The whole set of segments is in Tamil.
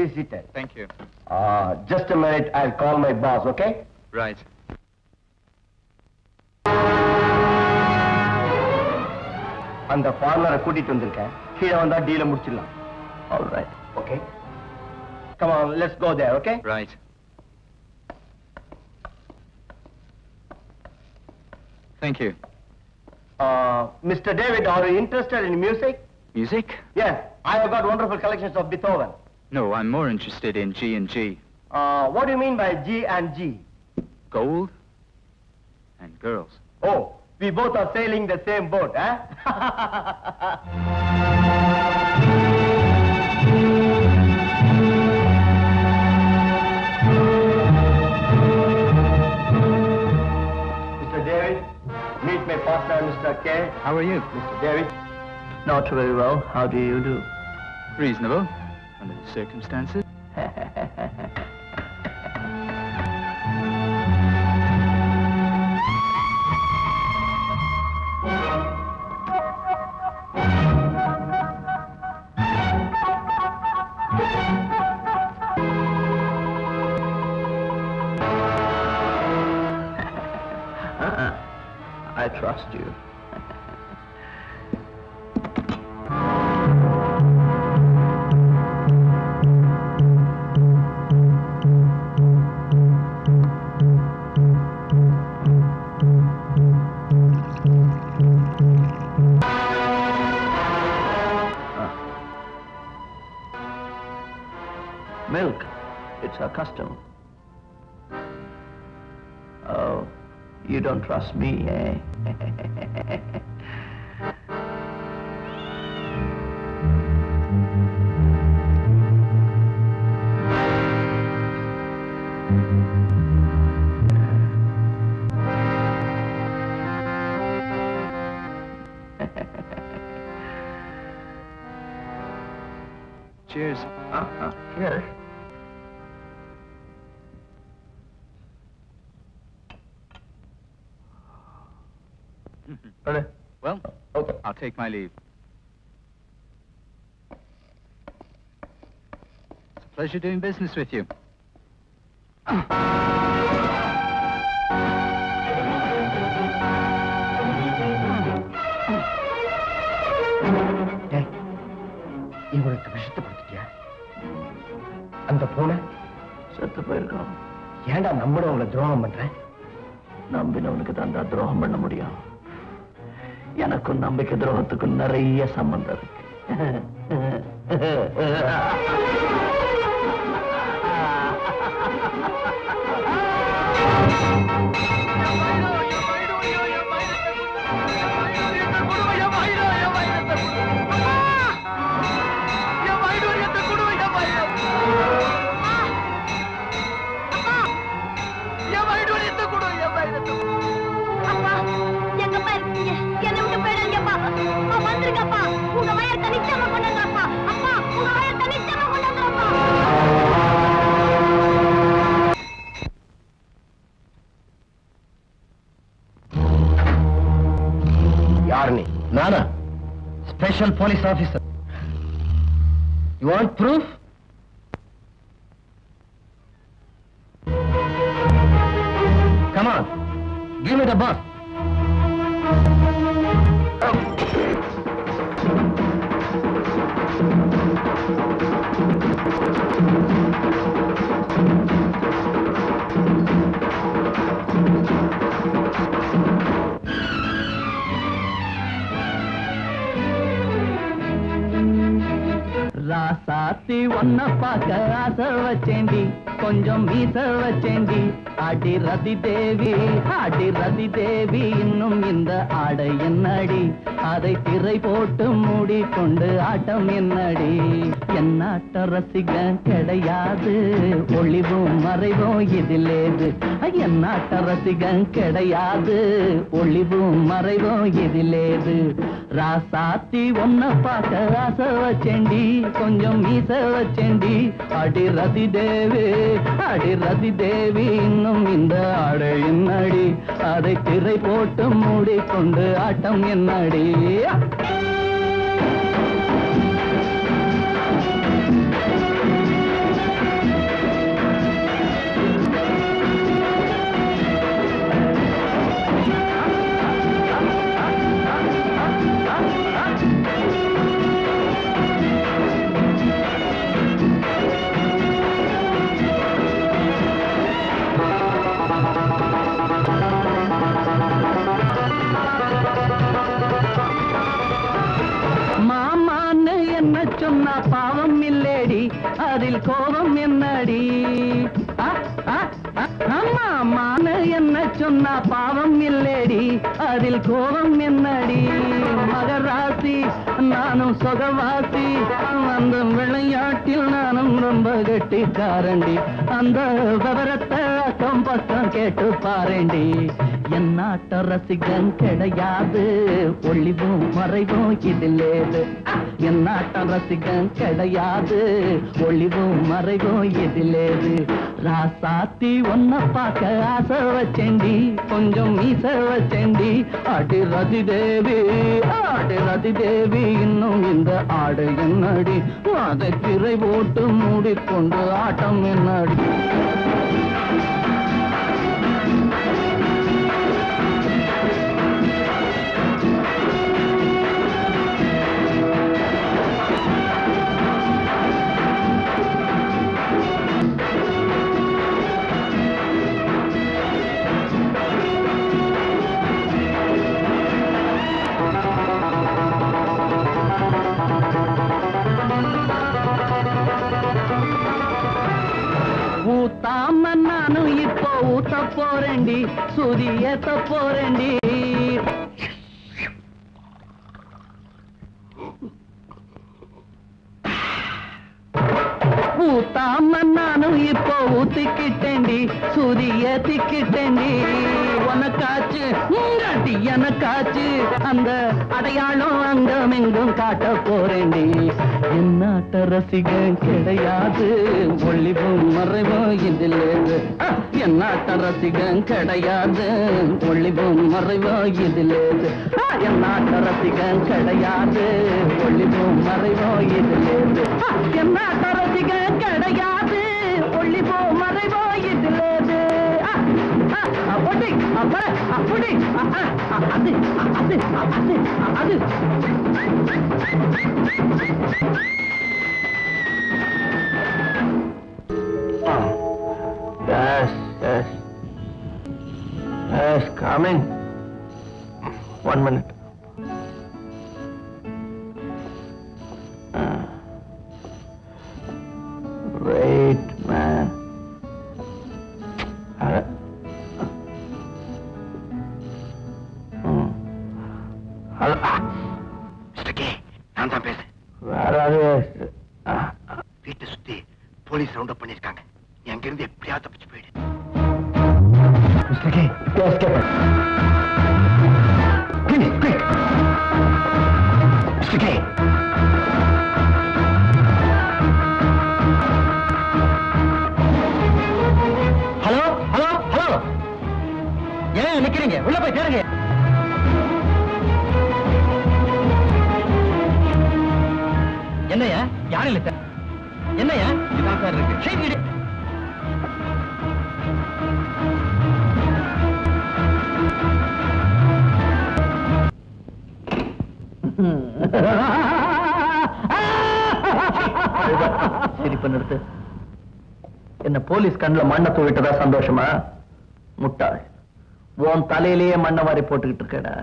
Please sit down. Thank you. Just a minute. I'll call my boss, okay? Right. And the farmer கூட்டிட்டு வந்திருக்கேன். கீழ வந்தா டீல முடிச்சிடலாம். All right. Okay. Come on, let's go there, okay? Right. Thank you. Mr. David, are you interested in music? Music? Yeah, I have got wonderful collections of Beethoven. No, I'm more interested in G and G. What do you mean by G and G? Gold and girls. Oh, we both are sailing the same boat, eh? Mr. David, meet my partner, Mr. K. How are you? Mr. David. Not very well. How do you do? Reasonable. Under the circumstances. I trust you. Milk. It's our custom. Oh, you don't trust me, eh? Cheers. Cheers. Well, okay. I'll take my leave. It's a pleasure doing business with you. Hey, you were a visit to Patia. And the phone? Set the bell down. You had a number of the drum, right? Number of the drum and Mudia. எனக்கு நம்பிக்கை துரோகத்துக்கு நிறைய சம்பந்தம் இருக்கு. Nana, special police officer. You want proof? Come on, give me the bus. ராசாத்தி ஒன்ன பாக்க ஆசை வச்சேந்தி கொஞ்சம் மீசை வச்சேந்தி ஆடி ரதி தேவி இன்னும் இந்த ஆடை என்னடி அதை திரை போட்டு மூடி கொண்டு ஆட்டம் என்னடி என்னாட்ட ரசிக கிடையாது ஒளிவும் மறைவும் இதிலேது என்னாட்ட ரசிக கிடையாது ஒளிவும் மறைவும் இதிலேது ராசாத்தி ஒன்ன பாக்க ஆசை வச்சேண்டி கொஞ்சம் மீச வச்சேண்டி ஆடி ரதி தேவி இன்னும் இந்த ஆடை என்னடி அதை திரை போட்டு மூடி கொண்டு ஆட்டம் என்னடி பாவம் இல்லேடி அதில் கோபம் என்னடி அம்மா அம்மானு என்ன சொன்னா பாவம் இல்லேடி அதில் கோபம் என்னடி மகராசி நானும் சொகவாசி அந்த விளையாட்டில் நானும் ரொம்ப கெட்டிக்காரண்டி அந்த விவரத்தை அக்கம் பக்கம் கேட்டு பாரண்டி என் நாட்ட ரசிகன் கிடையாது ஒளிவும் மறைவும் இதில்லேது என் நாட்ட ரசிகன் கிடையாது ஒளிவும் மறைவும் இதில்லேது ராசாத்தி ஒன்ன பார்க்க ஆசை வச்சேண்டி கொஞ்சம் மீச வச்சேண்டி ஆடி ரதிதேவி ஆடி ரதிதேவி இன்னும் இந்த ஆடு என்னடி அதை திரை போட்டு மூடிக்கொண்டு ஆட்டம் என்னடி நானும் இப்போ ஊத்த போறேண்டி சுதி ஏத்த போறேண்டி ஊத்தாம நானும் இப்போ ஊத்திக்கிட்டேண்டி சுதி ஏத்திக்கிட்டேண்டி உனக்காச்சு உங்காட்டி எனக்காச்சு அந்த அடையாளம் அங்கம் எங்கும் காட்ட போறேண்டி என் நாட்ட ரசிகன் கிடையாது ஒளிவும் மறைவும் இதிலேது என் நாட்ட ரசிகன் கிடையாது ஒளிவும் மறைவும் இதிலேது என் நாட்ட ரசிகன் கிடையாது ஒளிவும் மறைவும் இதிலேது என் நாட்ட ரசிகன் கிடையாது ஒளிவும் மறைவும் இதிலேது அப்படி அப்படி அது அது அது அது yes yes yes coming 1 minute wait man Hello, Mr. K, I'm from Pesa. Where are you? Feet is the police round up on his gang. I'm getting the prior to pitch paid. Mr. K, go escape. Please, quick. Mr. K. Hello, hello, hello. Yeah, I'm kidding. We'll have a dinner. என்னையா? யாரும் இல்லை சார். என்னையா? இதுதான் சார் இருக்கு. சரி வீடு. சிரிப்பு நிறுத்து. என்ன போலீஸ் கண்ணில் மண்ணை தூவிட்டதா சந்தோஷமா? முட்டாள். உன் தலையிலேயே மண்ணை வாரி போட்டுக்கிட்டு இருக்கடா.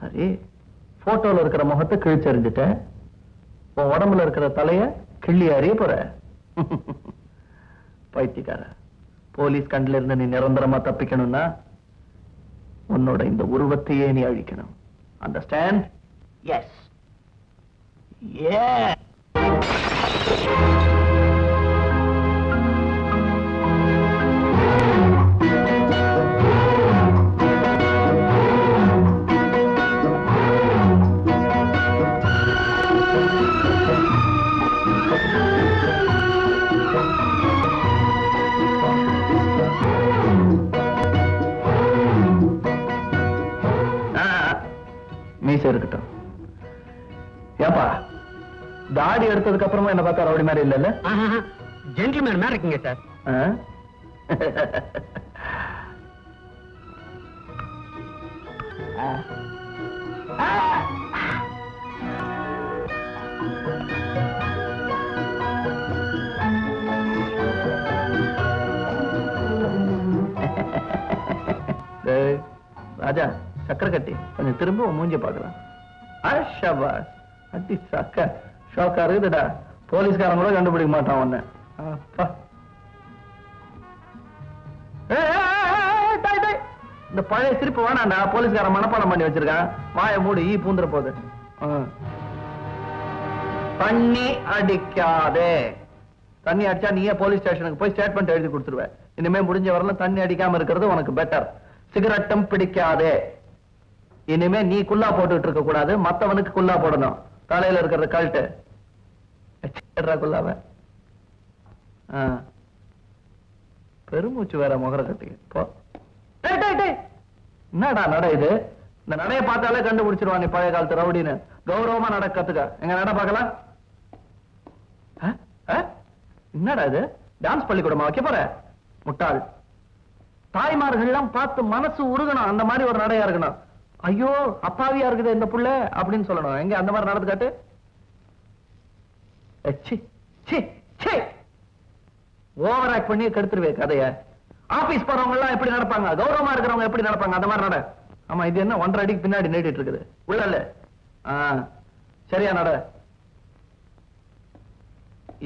சரி, போட்டோல இருக்கிற முகத்தை கிழிச்செறிஞ்சிட்ட. உன் உடம்புல இருக்கிற தலைய கிள்ளி அறிய போற பைத்தியக்கார. போலீஸ் கண்ல இருந்து நீ நிரந்தரமா தப்பிக்கணும்னா உன்னோட இந்த உருவத்தையே நீ அழிக்கணும். அண்டர்ஸ்டாண்ட்? எஸ். யே இருக்கட்டும். ஏப்பா தாடி எடுத்ததுக்கு அப்புறமா என்ன பார்த்தா ரவுடி மாதிரி இல்ல? ஜென்டில்மேன் மாதிரி இருக்கீங்க சார். ராஜா சக்கர கட்டி கொஞ்சம் திரும்ப மூஞ்சி பாக்கலாம். ஷாக்கா இருக்குதுடா போலீஸ்காரன் கூட கண்டுபிடிக்க மாட்டான் உன்னை இந்த பழைய திருப்பி வேணாண்டா போலீஸ்காரன் மனப்பாடம் பண்ணி வச்சிருக்கான் வாயை மூடி ஈ பூந்துற போது தண்ணி அடிக்காதே தண்ணி அடிச்சா நீயே போலீஸ் ஸ்டேஷனுக்கு போய் ஸ்டேட்மெண்ட் எழுதி கொடுத்துருவேன் இனிமே முடிஞ்ச வரலாம் தண்ணி அடிக்காம இருக்கிறது உனக்கு பெட்டர் சிகரெட்டும் பிடிக்காதே இனிமே நீ குல்லா போட்டுட்டு இருக்க கூடாது மத்தவனுக்கு குல்லா போடணும் தலையில இருக்கிறது கல்ட்டு குல்லாவ பெருமூச்சு வேற முகர கட்டிக்கு என்னடா நட இது இந்த நடைய பார்த்தாலே கண்டுபிடிச்சிருவான் நீ பழைய காலத்து ரவுடின்னு கௌரவமா நட கத்துக்க எங்க நட பாக்கலாம் என்னடா இது டான்ஸ் பள்ளிக்கூடமா வைக்க போற முட்டாள் தாய்மார்கள்லாம் பார்த்து மனசு உருகணும் அந்த மாதிரி ஒரு நடையா இருக்கணும் ஐயோ அப்பாவியா இருக்குது இந்த புள்ள அப்படின்னு சொல்லணும் எங்க அந்த மாதிரி நடந்து காட்டு ஓவர் ஆக்ட் பண்ணி கெடுத்துருவே கதைய ஆபீஸ் போறவங்க எல்லாம் எப்படி நடப்பாங்க கௌரவமா இருக்கிறவங்க எப்படி நடப்பாங்க அந்த மாதிரி நட ஆமா இது என்ன ஒன்றரை அடிக்கு பின்னாடி நீட்டிட்டு இருக்குது உள்ள சரியா நட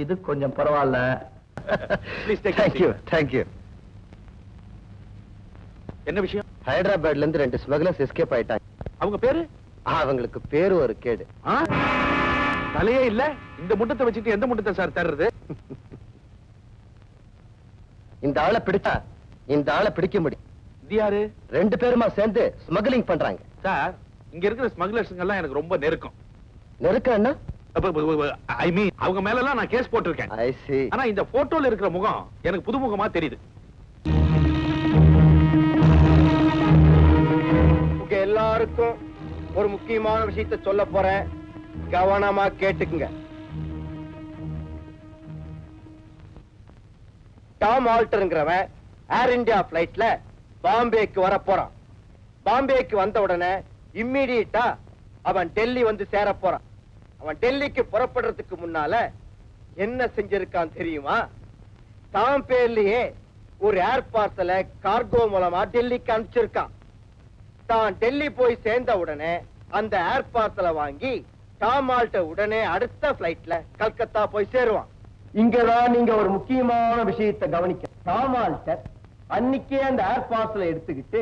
இது கொஞ்சம் பரவாயில்ல என்ன விஷயம் ஹைதராபாத்ல இருந்து ரெண்டு ஸ்மக்லர்ஸ் எஸ்கேப் ஆயிட்டாங்க அவங்க பேரு அவங்களுக்கு பேரு ஒரு கேடு தலையே இல்ல இந்த முட்டத்தை வச்சுட்டு எந்த முட்டத்தை சார் தர்றது இந்த ஆளை பிடிச்சா இந்த ஆளை பிடிக்க முடியும் இது யாரு ரெண்டு பேருமா சேர்ந்து ஸ்மக்லிங் பண்றாங்க சார் இங்க இருக்கிற ஸ்மக்லர்ஸ்ங்க எல்லாம் எனக்கு ரொம்ப நெருக்கம் நெருக்கம்னா ஐ மீன் அவங்க மேல எல்லாம் நான் கேஸ் போட்டுருக்கேன் ஐ சீ ஆனா இந்த போட்டோல இருக்கிற முகம் எனக்கு புதுமுகமா தெரியுது உங்க எல்லாருக்கும் ஒரு முக்கியமான விஷயத்தை சொல்ல போறேன் கவனமா கேட்டுக்குங்க டாம் ஆல்டர்ங்கிறவன் ஏர் இந்தியா பிளைட்ல பாம்பேக்கு வர போறான் பாம்பேக்கு வந்த உடனே இம்மிடியட்டா அவன் டெல்லி வந்து சேர போறான் அவன் டெல்லிக்கு புறப்படுறதுக்கு முன்னால என்ன செஞ்சிருக்கான் தெரியுமா தாம் பேர்லயே ஒரு ஏர் பார்சல கார்கோ மூலமா டெல்லிக்கு அனுப்பிச்சிருக்கான் தான் டெல்லி போய் சேர்ந்த உடனே அந்த ஏர் பார்சல வாங்கி டாம் ஆல்டர் உடனே அடுத்த பிளைட்ல கல்கத்தா போய் சேருவான் இங்கதான் நீங்க ஒரு முக்கியமான விஷயத்தை கவனிக்க டாம் ஆல்டர் அன்னைக்கே அந்த ஏர் பார்சலை எடுத்துக்கிட்டு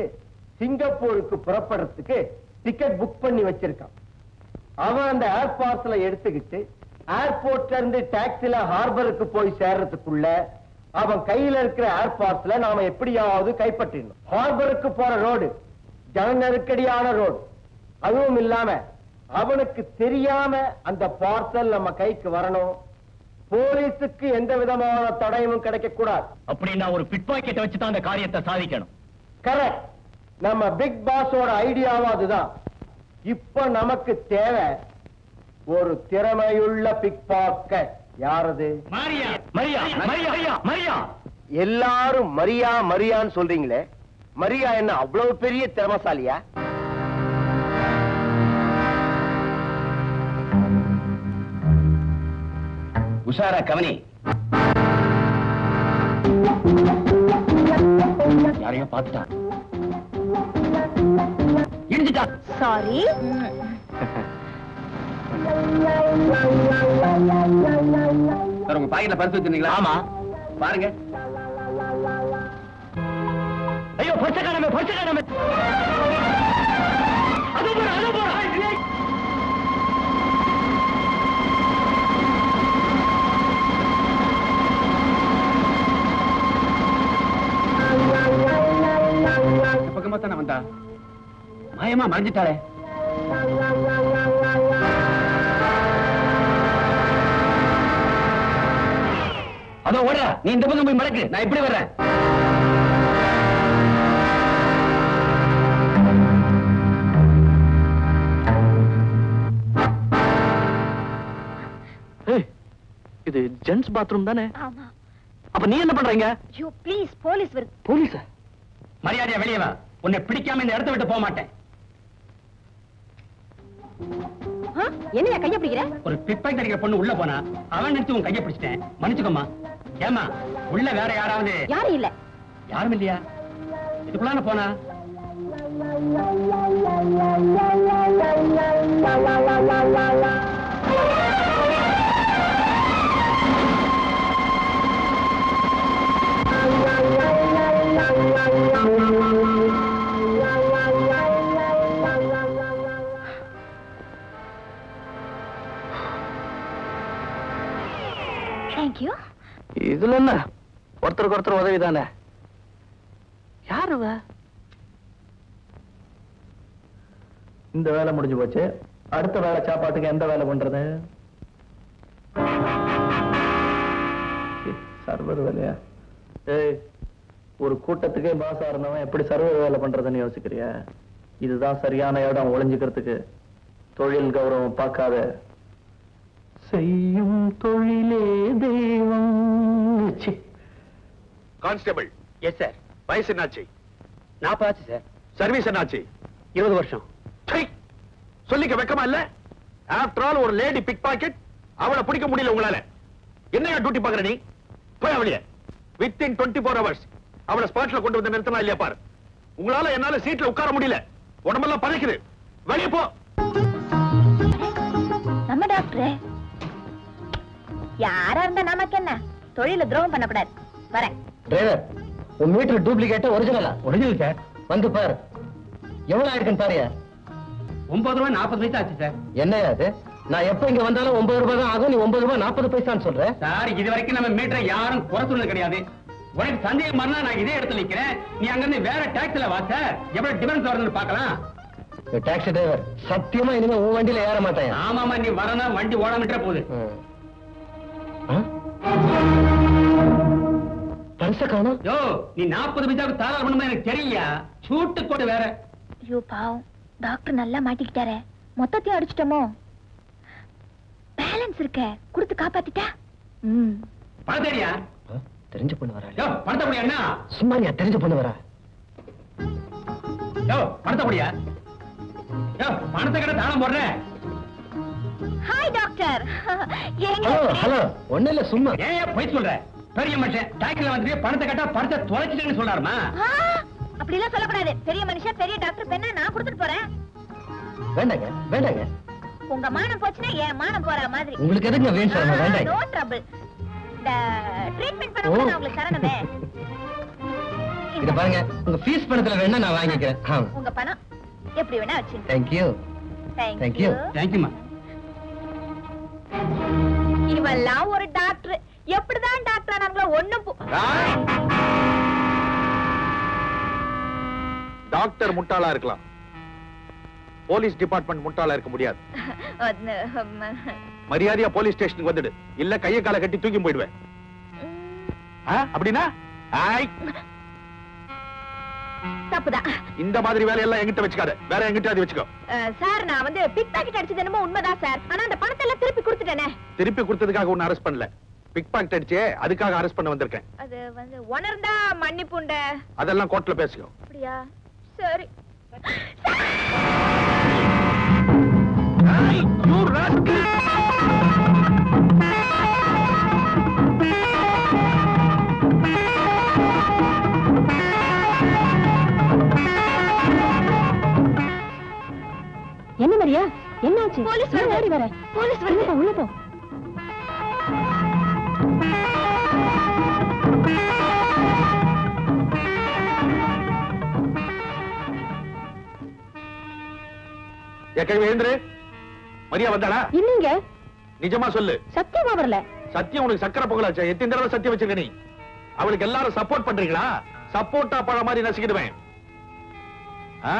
சிங்கப்பூருக்கு புறப்படுறதுக்கு டிக்கெட் புக் பண்ணி வச்சிருக்கான் அவன் அந்த ஏர் பார்சலை எடுத்துக்கிட்டு ஏர்போர்ட்ல இருந்து டாக்ஸில ஹார்பருக்கு போய் சேர்றதுக்குள்ள அவன் கையில இருக்கிற ஏர் பார்சலை நாம எப்படியாவது கைப்பற்றிடணும் ஹார்பருக்கு போற ரோடு ஜன நெருக்கடியான ரோடு அதுவும் இல்லாம அவனுக்கு தெரியாம அந்த பார்சல் நம்ம கைக்கு வரணும் போலீஸுக்கு எந்த விதமான தடையும் கிடைக்கக்கூடாது அப்படின்னா ஒரு பிட் பாக்கெட் வச்சு தான் அந்த காரியத்தை சாதிக்கணும் கரெக்ட் நம்ம பிக் பாஸோட ஐடியாவும் அதுதான் இப்ப நமக்கு தேவை ஒரு திறமையுள்ள பிக் பாக்கெட் யாரது மரியா மரியா மரியா மரியா எல்லாரும் மரியா மரியான்னு சொல்றீங்களே மரியா என்ன அவ்வளவு பெரிய திறமசாலியா உஷாரா கவனி யாரையோ பார்த்துட்டான் இடிஞ்சிட்டான் சாரி உங்க பாக்கெட்ல பரிசு வச்சிருந்தீங்களா ஆமா பாருங்க ஐயோ பச்சைக்காரமே பச்சைக்காரமே மாயமா மறைஞ்சிட்டாளே அதோ ஓட நீ இந்த பக்கம் போய் மடக்கு நான் இப்படி வர்றேன் இது ஜென்ஸ் பாத்ரூம் தானே அப்ப நீ என்ன பண்றீங்க போலீஸா மரியாதையா வெளியே வா உன்னை பிடிக்காம இந்த இடத்தை விட்டு போக மாட்டேன் என்னையா கைய பிடிக்கிற ஒரு பிப்பாக்கெட் அடிக்கிற பொண்ணு உள்ள போனா அவன் நினைச்சு உன் கைய பிடிச்சிட்டேன் மன்னிச்சுக்கோமா ஏமா உள்ள வேற யாராவது யாரும் இல்ல யாரும் இல்லையா இதுக்குள்ளான போனா Thank you. This is not. Constable. Yes, sir. Why is it not? Na paachi, sir. Service is not. 20 varsham. Hey! Solli vekkama illa. After all, or lady pickpocket, avala pidikka mudiyala ungala. Enna duty paakra nee? Poi avaliya. Within 24 hours, avala spot la kondu vandha nirthana illaya paar. Ungala ennala seat la ukkara mudiyala. Odambella padaikkudu. Veliya po. Namma doctor. Yara irundha namakkenna? Tholila drovum panna kudad. Varen. Driver, you meter duplicate original. Original, sir. One to par. You will add compare. Umpadruan Apatita, sir. Yena, sir. Now, you think one dollar, Umberba, Agony, Umberba, Apatita, sir. Sir, you reckon I'm a meter yarn, Portula Gadi. What if Sunday, Mana, I get it to lick? Yangan, where a tax elevator? You have a difference on the Pakala. The tax driver, Satima, in a woman till Aramata. Ama, and Varana, Manti, water metropolis. Yo, you now put the bit of Talamana Terriya. Shoot the Kodavera. You pow, Doctor Nalla Matikare, Motati Archamo. Balance the care, good the capatita. Padaria, Terenjapunara. Yo, Padaria now. Sumania Terenjapunara. Yo, Padaria. Yo, Padaria. Hi, Doctor. Oh, hello. One little summa. Yeah, wait for that. பெரியமனுஷ டாக்டர் வந்து பணத்தை கட்டா பணத்தை தொலைச்சிட்டேன்னு சொல்றாருமா அப்படி இல்ல சொல்ல கூடாது பெரிய மனுஷ பெரிய டாக்டர் பெண்ணா நான் கொடுத்துட்டு போறேன் வேண்டாங்க வேண்டாங்க உங்க மானம் போச்சுனா ஏன் மானம் போற மாதிரி உங்களுக்கு எதுக்கு வேணும் சார் வேண்டாங்க நோ ட்ரபிள் தி ட்ரீட்மென்ட் பண்ண நான் உங்களுக்கு சரணமே இத பாருங்க உங்க ஃபீஸ் பணத்துல வேணா நான் வாங்கிக்கிறேன் உங்க பணம் எப்படி வேணா வச்சிங்க thank you thank you thank you மா இவளா ஒரு டாக்டர் எப்படிதான் டாக்டர் நாங்கள ஒண்ணும் டாக்டர் முட்டாளா இருக்கலாம் போலீஸ் டிபார்ட்மென்ட் முட்டாளா இருக்க முடியாது மரியாதையா போலீஸ் ஸ்டேஷனுக்கு வந்துடு இல்ல கைய கால கட்டி தூக்கி போய்டுவேன் அப்படினா ஹாய் தப்புடா இந்த மாதிரி வேலை எல்லாம் என்கிட்ட வெச்சுக்காத வேற என்கிட்டயாவது வெச்சுக்கோ சார் நான் வந்து பிக் பாக்கெட் அடிச்சது என்னமோ உண்மைதான் சார் ஆனா அந்த பணத்தை எல்லாம் திருப்பி கொடுத்துட்டேனே திருப்பி கொடுத்ததுக்காக உன்னை அரெஸ்ட் பண்ணல பிக் பாக்கெட் அடிச்சே அதுக்காக அரெஸ்ட் பண்ண வந்திருக்கேன் அது வந்து ஓனர்டா மன்னிப்புண்ட அதெல்லாம் கோர்ட்ல பேசிக்கோ அப்படியே சரி ஐ யூ ரஸ்ட் என்ன மரியா என்னாச்சு போலீஸ் ஓடி வர போலீஸ் வருது உள்ள போ ஏகே வேந்திரே மரியா வந்தாளா இல்லங்க நிஜமா சொல்லு சத்தியமா வரல சத்தியம் உங்களுக்கு சக்கரை பொங்கலாச்சே எத்தனை தடவை சத்தியம் வெச்சிருக்க நீ அவளுக்கு எல்லாரும் சப்போர்ட் பண்றீங்களா சப்போர்ட்டா பழ மாதிரி நசிக்கிடுவேன் ஆ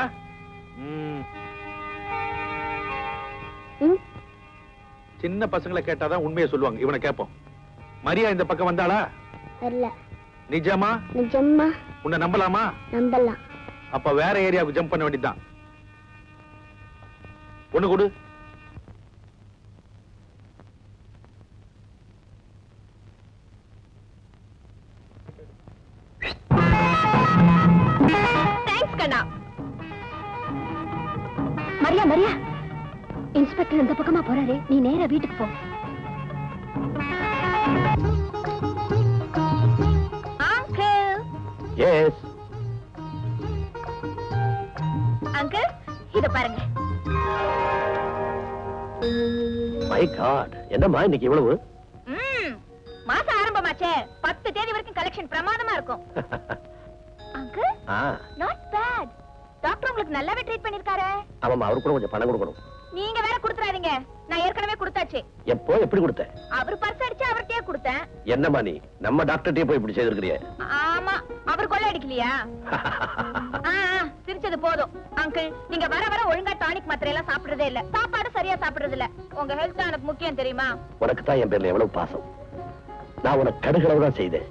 சின்ன பசங்கள கேட்டாதான் உண்மையை சொல்லுவாங்க இவனை கேப்போம் மரியா இந்த பக்கம் வந்தாளா இல்ல நிஜமா நிஜமா உன்னை நம்பலாமா நம்பலாம் அப்ப வேற ஏரியாவுக்கு ஜம்ப் பண்ண வேண்டியதுதான் ஒண்ணு கொடு தேங்க்ஸ் கண்ணா மரியா மரியா இன்ஸ்பெக்டர் இந்த பக்கமா போறாரு நீ நேரா வீட்டுக்கு போ அங்கிள் எஸ் அங்கிள் இத பாருங்க My God, என்ன மா இன்னைக்கு இவ்வளவு மாசம் ஆரம்பமாச்சே 10 தேதி வரைக்கும் கலெக்ஷன் பிரமாதமா இருக்கும் அங்கிள் நாட் பேட் டாக்டர் உங்களுக்கு நல்லாவே ட்ரீட் பண்ணிருக்காரே ஆமாமா அவருக்கு கொஞ்சம் பணம் கொடுக்கணும் நீங்க வேற குடுத்துறாதீங்க. நான் ஏற்கனவே கொடுத்தாச்சு. எப்போ எப்படி கொடுத்த? அவர் பர்ஸ் அடிச்சு அவர்ட்டே கொடுத்தேன். என்னமா நீ நம்ம டாக்டர்ட்டே போய் இப்படி செய்திருக்கறியே? ஆமா, அவர் கொல்ல அடிக்கலையா? ஆ, சிரிச்சது போதும். அங்கிள், நீங்க வர வர ஒழுங்கா டானிக் மாத்திரை எல்லாம் சாப்பிடுறதே இல்ல. சாப்பாடு சரியா சாப்பிடுறது இல்ல. உங்க ஹெல்த் தான் எனக்கு முக்கியம் தெரியுமா? உனக்கு தான் என் பேர்ல எவ்வளவு பாசம். நான் உனக்கு கடுகளவு தான் செய்தேன்.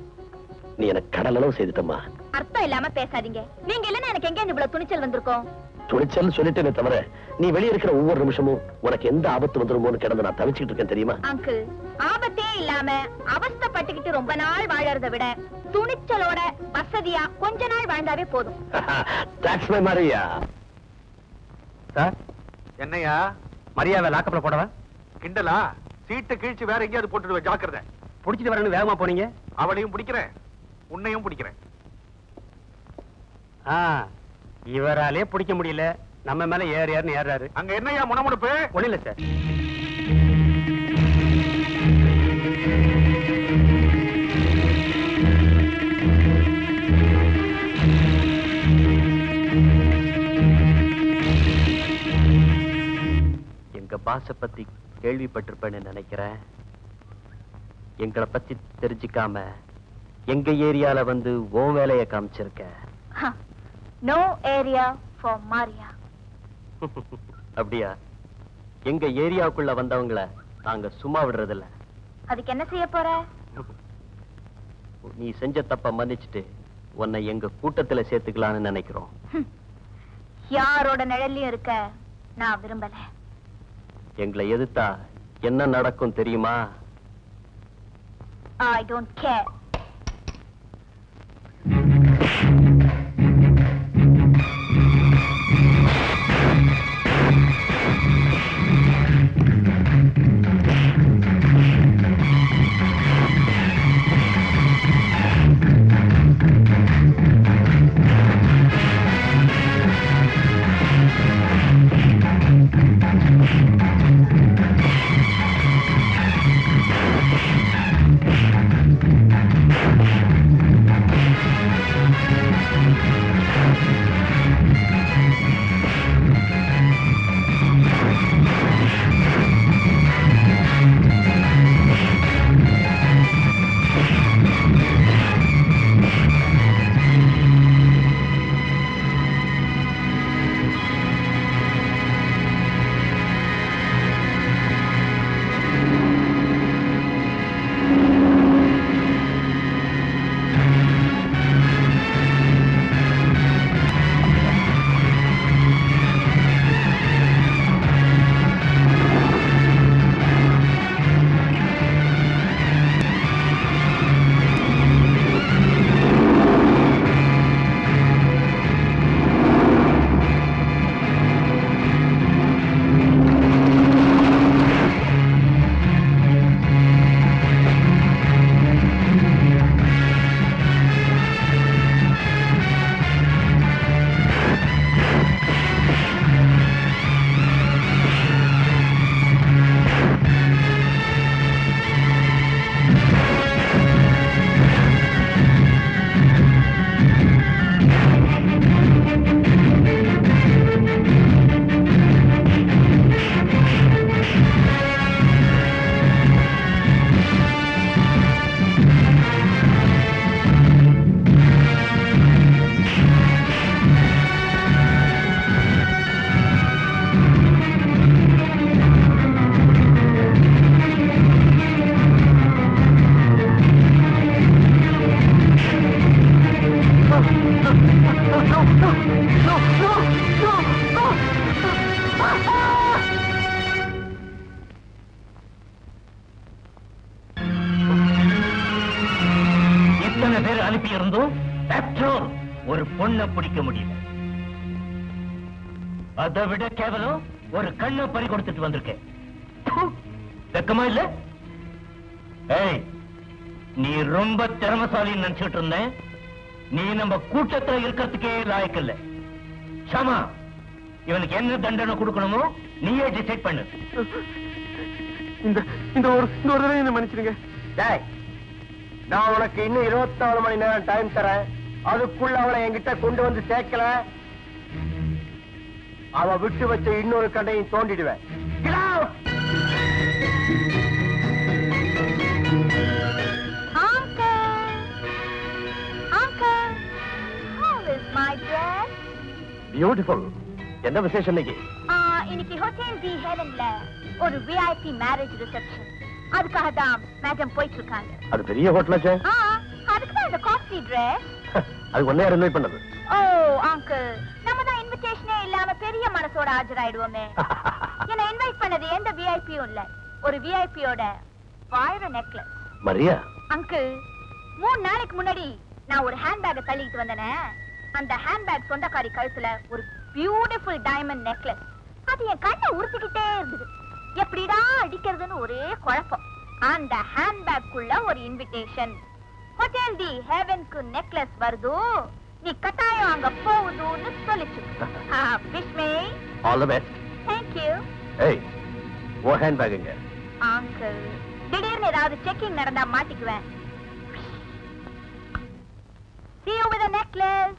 நீ எனக்கு கடலளவு செய்துட்டம்மா. அர்த்தம் இல்லாம பேசாதீங்க. நீங்க இல்லனா எனக்கு எங்க இவ்வளவு துணிச்சல் வந்திருக்கும்? துணிச்சல் சொல்லிட்டேனே தவிர நீ வெளியே இருக்கிற ஒவ்வொரு நிமிஷமும் உனக்கு எந்த ஆபத்து வந்துருமோன்னு கிடந்து நான் தவிச்சுக்கிட்டு இருக்கேன் தெரியுமா? அங்கிள், ஆபத்தே இல்லாம அவஸ்தைப்பட்டுக்கிட்டு ரொம்ப நாள் வாழறத விட துணிச்சலோட வசதியா கொஞ்ச நாள் வாழ்ந்தாவே போதும். That's my Maria. சார், என்னையா மரியாதை லாக்கப்ல போடவன் கிண்டலா? சீட்டை கீழ்ச்சி வேற எங்கேயாவது போட்டுடுவ. ஜாக்கிரதை, பிடிச்சிட்டு வரேன்னு வேகமா போனீங்க. அவளையும் பிடிக்கிறேன், உன்னையும் பிடிக்கிறேன். இவராலே பிடிக்க முடியல, நம்ம மேல ஏற ஏறன்னு ஏறாரு. அங்க என்னையா முனமுனப்பு? ஒண்ணு இல்ல சார். எங்க பாச பத்தி கேள்விப்பட்டிருப்பேன்னு நினைக்கிறேன். எங்களை பத்தி தெரிஞ்சுக்காம எங்க ஏரியால வந்து ஓ வேலைய காமிச்சிருக்க. No area for Maria. அப்படியா? எங்க ஏரியாவுக்குள்ள வந்தவங்கள நாங்க சும்மா விடுறதில்ல. அதுக்கு என்ன செய்ய போற? நீ செஞ்ச தப்ப மன்னிச்சுட்டு உன்னை எங்க கூட்டத்துல சேர்த்துக்கலாம்னு நினைக்கிறோம். யாரோட நிழல்லையும் இருக்க நான் விரும்பல. எங்களை எதிர்த்தா என்ன நடக்கும் தெரியுமா? I don't care. நீ நம்ம கூட்டத்தில் இருக்கிறதுக்கே லாயக்கு இல்ல. ஷமா, இவனுக்கு என்ன தண்டனை கொடுக்கணுமோ நீயே டிசைட் பண்ணு. நான் உனக்கு இன்னும் 24 மணி நேரம் டைம் தரேன். அதுக்குள்ள அவளை என்கிட்ட கொண்டு வந்து சேர்க்கல அவ விட்டு வச்ச இன்னொரு கண்டையும் தோண்டிடுவேன். Beautiful. என்ன விசேஷம் இன்னைக்கு? இன்னைக்கு ஹோட்டல் தி ஹெவன்ல ஒரு விஐபி மேரேஜ் ரிசப்ஷன். அதுக்காக தான் மேடம் போயிட்டு இருக்காங்க. அது பெரிய ஹோட்டலா சே? ஆ, அதுக்கு தான் இந்த காஸ்ட்லி Dress. அது ஒண்ணே ரென்வே பண்ணது. ஓ, அங்கிள். நம்ம தான் இன்விடேஷனே இல்லாம பெரிய மனசோட ஆஜராயிடுவோமே. என்ன இன்வைட் பண்ணது எந்த விஐபியும் இல்ல. ஒரு விஐபியோட வைர நெக்லஸ். மரியா. அங்கிள், 3 நாளைக்கு முன்னாடி நான் ஒரு ஹேண்ட்பேக்கை தள்ளிட்டு வந்தனே. அந்த ஹேண்ட்பேக் சொந்தக்காரி கழுத்துல ஒரு beautiful diamond necklace. அது என் கண்ணை உறுத்திக்கிட்டே இருந்தது. எப்படிடா அடிக்கிறதுன்னு ஒரே குழப்பம். அந்த ஹேண்ட்பேக்குள்ள ஒரு இன்விடேஷன். ஹோட்டல் தி ஹெவன்க்கு நெக்லஸ் வருது. நீ கட்டாயம் அங்க போகுதுன்னு சொல்லிச்சு. Wish me all the best. Thank you. Hey, ஓ ஹேண்ட்பேக் எங்க? அங்கிள், திடீர்னு ஏதாவது செக்கிங் நடந்தா மாட்டிக்குவேன். See you with a necklace.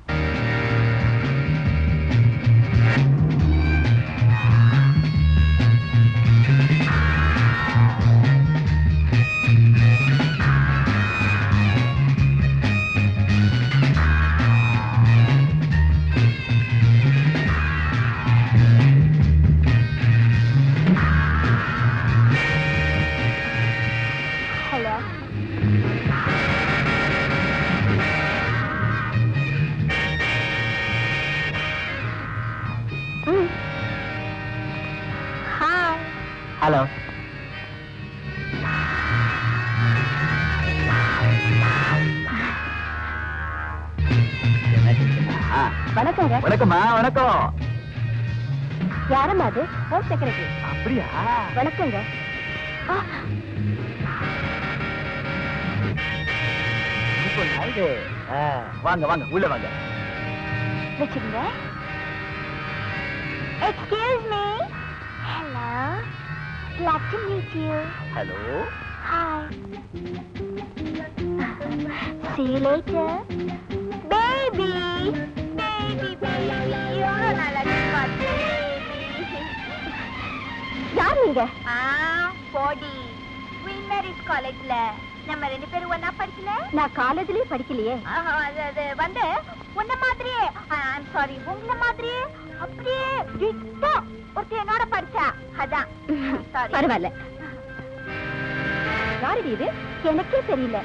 Hello. வணக்கம். வணக்கம்மா, வணக்கம். யாரம்மா அது? Home secretary. அப்படியா? வணக்கங்க. வாங்க வாங்க, உள்ள வாங்க. வச்சுக்கோங்க. Excuse me. Hello. Glad to meet you. Hello. Hi. See you later. Baby. Baby, baby. You're an elegant baby. யார் நீங்க? போடி. வில்மரிஸ் காலேஜ்ல. நம்ம 2 பேரும் ஒண்ணா படிச்சல? நான் காலேஜ்லயே படிக்கலையே. அது வந்து உன்ன மாதிரியே, ஐம் சாரி, உங்கள மாதிரியே அப்படியே டிட்டோ ஒருத்தர் என்னோட படிச்சா. அதான் பரவாயில்ல. யாருடி இது? எனக்கே தெரியல.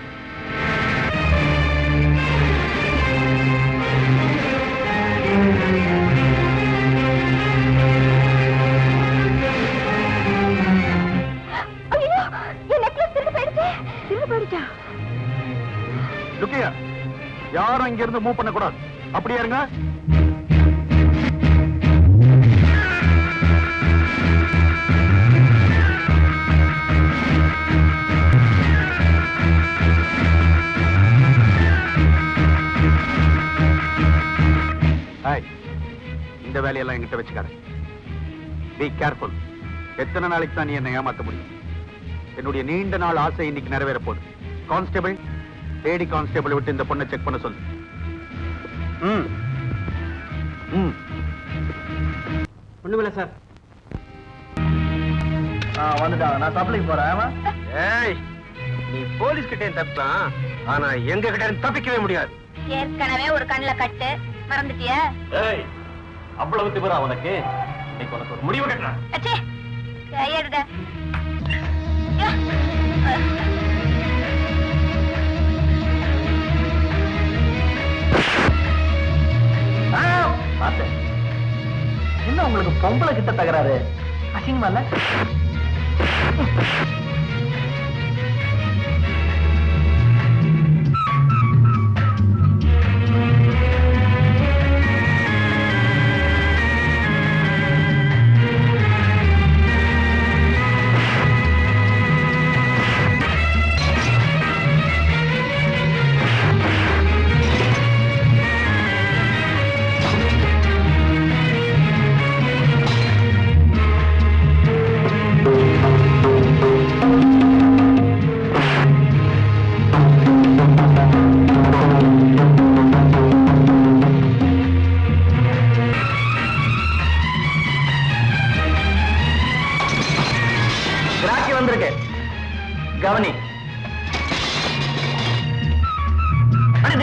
யாரும் இங்க இருந்து மூவ் பண்ணக்கூடாது. அப்படியே இருங்க. இந்த வேலையெல்லாம் என்கிட்ட வச்சுக்காத. Be careful. எத்தனை நாளைக்கு தான் நீ என்னை ஏமாற்ற முடியும்? என்னுடைய நீண்ட நாள் ஆசை இன்னைக்கு நிறைவேற போகுது. கான்ஸ்டேபிள், லேடி கான்ஸ்டேபிள் விட்டு இந்த பொண்ணை செக் பண்ண சொல்லு. ஒண்ணுமில்ல சார். வந்துட்டாங்க. நான் சப்ளைக்கு போறேன். நீ போலீஸ் கிட்டே தப்பலாம், ஆனா எங்க கிட்ட தப்பிக்கவே முடியாது. ஏற்கனவே ஒரு கண்ணுல கட்டு மறந்துட்டியா? அவ்வளவு திபரா உனக்கு? உனக்கு ஒரு முடிவு கட்டுறான். என்ன உங்களுக்கு பொம்பளை கிட்ட தகராறு? அசிங்கமா இல்ல? It's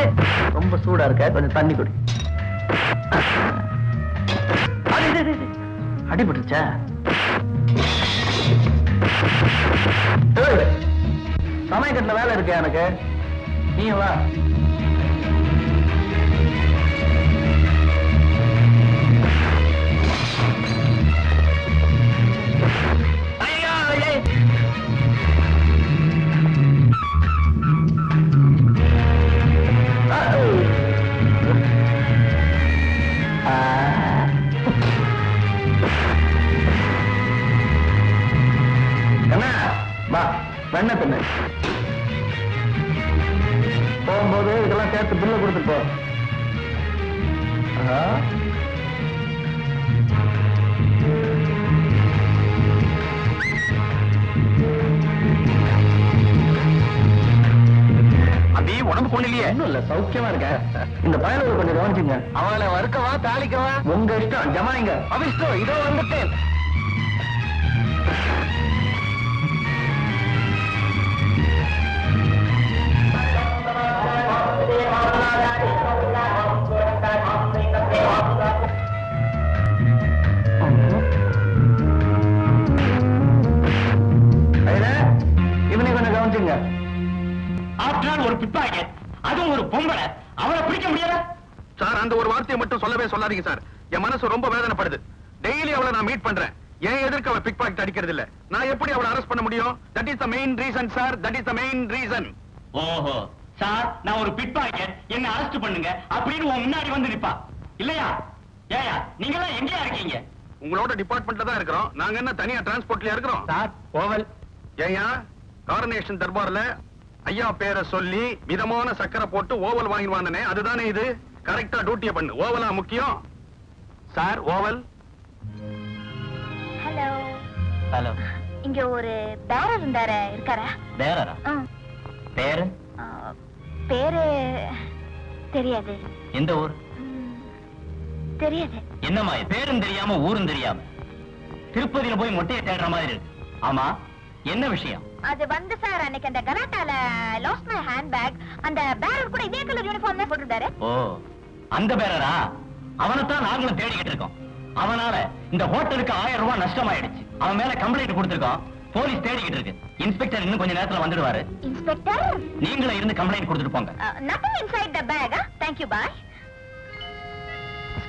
Sir, that is the main reason. Oh, sir, now a pickpocket, you asked to Punga, a pretty woman, not even the Ripa. Ilea, yeah, Nigel and Yarking. What a department of the aircraft, Nangana Tania Transport Aircraft. Sir, Oval, yeah, Coronation Darbarle, Aya Pera Soli, Midamona Sakara Porto, Oval Wine one and Adana, the character duty upon Ovala Mukio. Sir, Oval. Hello. Hello. இங்க ஒரு பேரர் இருந்தாரே இருக்காரா பேரரா பேர் பேரே தெரியாது எந்த ஊர் தெரியாது என்னம்மா பேரும் தெரியாம ஊரும் தெரியாம திருப்பதியில போய் மொட்டைய தேடற மாதிரி இருக்கு ஆமா என்ன விஷயம் அது வந்து சார் அன்னைக்கு அந்த கராட்டால lost my handbag அந்த பேரர் கூட இதே கலர் யூனிஃபார்ம்ல போட்டுட்டாரு ஓ அந்த பேரரா அவன தான் நாங்கள தேடிக்கிட்டு இருக்கோம் அவனால இந்த ஹோட்டலுக்கு 1000 ரூபாய் நஷ்டம் ஆயிடுச்சு அவன் மேல கம்ப்ளைண்ட் கொடுத்திருக்கான் போலீஸ் தேடிக்கிட்டு இருக்கு இன்ஸ்பெக்டர் இன்னும் கொஞ்ச நேரத்துல வந்துடுவாரு இன்ஸ்பெக்டர் நீங்களே இருந்து கம்ப்ளைண்ட் கொடுத்துட்டு போங்க nothing inside the bag thank you bye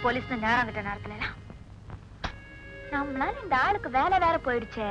போலீஸ்ல நாரங்கிட்ட நாரத்தலல நம்மளால இந்த ஆளுக்கு வேலை வேற போயிடுச்சே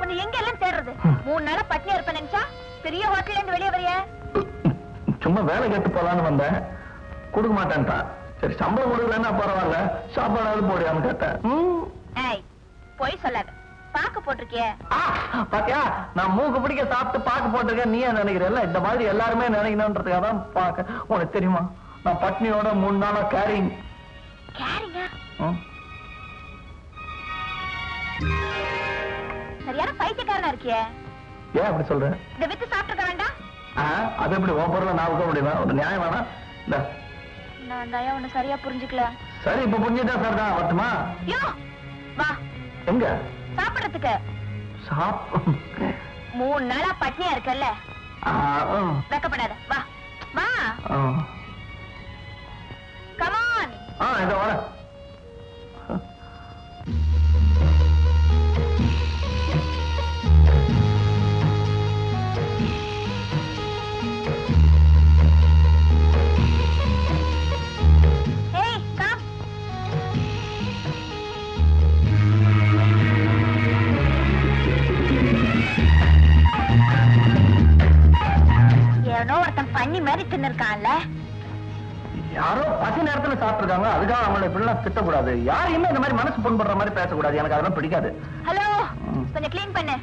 உன்னை எங்க எல்லாம் தேடுறது மூணு நாளா பட்னியா இருப்ப நினைச்சா பெரிய ஹோட்டல்ல இருந்து வெளியே வரையா சும்மா வேலை கேட்டு போலான்னு வந்தேன் கொடுக்க மாட்டேன்டா சரி சம்பளம் கொடுக்கலன்னா பரவாயில்ல சாப்பாடாவது போடியாம கேட்டேன் ஏய் போய் சொல்லாத பாக்கு போட்டிருக்கியே பாத்தியா நான் மூக்கு பிடிக்க சாப்பிட்டு பாக்கு போட்டிருக்கேன் நீ என்ன நினைக்கிறல்ல இந்த மாதிரி எல்லாருமே நினைக்கணும்ன்றதுக்காக தான் பாக்க உனக்கு தெரியுமா நான் பட்னியோட 3 நாளா கேரிங் கேரிங்கா சரியான பைத்தியக்காரனா இருக்கியே ஏன் அப்படி சொல்ற இத விட்டு சாப்பிட்டுக்க வேண்டாம் அது எப்படி ஓப்பர்ல நாவுக்க முடியுமா ஒரு நியாயம் வேணா இந்த நான் தயா உன்னை சரியா புரிஞ்சுக்கல சரி இப்ப புரிஞ்சிட்டா சார் தான் வரட்டுமா யோ வா எங்க சாப்பிடுறதுக்கு மூணு நாளா பட்டினியா இருக்கல்ல வெக்கப்படாத வா வா கம் ஆன் இதோ வர யாரோ பசி நேரத்துல சாப்பிட்டுருக்காங்க, அதுக்காக அவங்களை இப்படிலாம் திட்டக்கூடாது. யாரையுமே இந்த மாதிரி மனசு புண்படுற மாதிரி பேசக்கூடாது, எனக்கு அதெல்லாம் பிடிக்காது. ஹலோ கொஞ்சம் கிளீன் பண்ணு.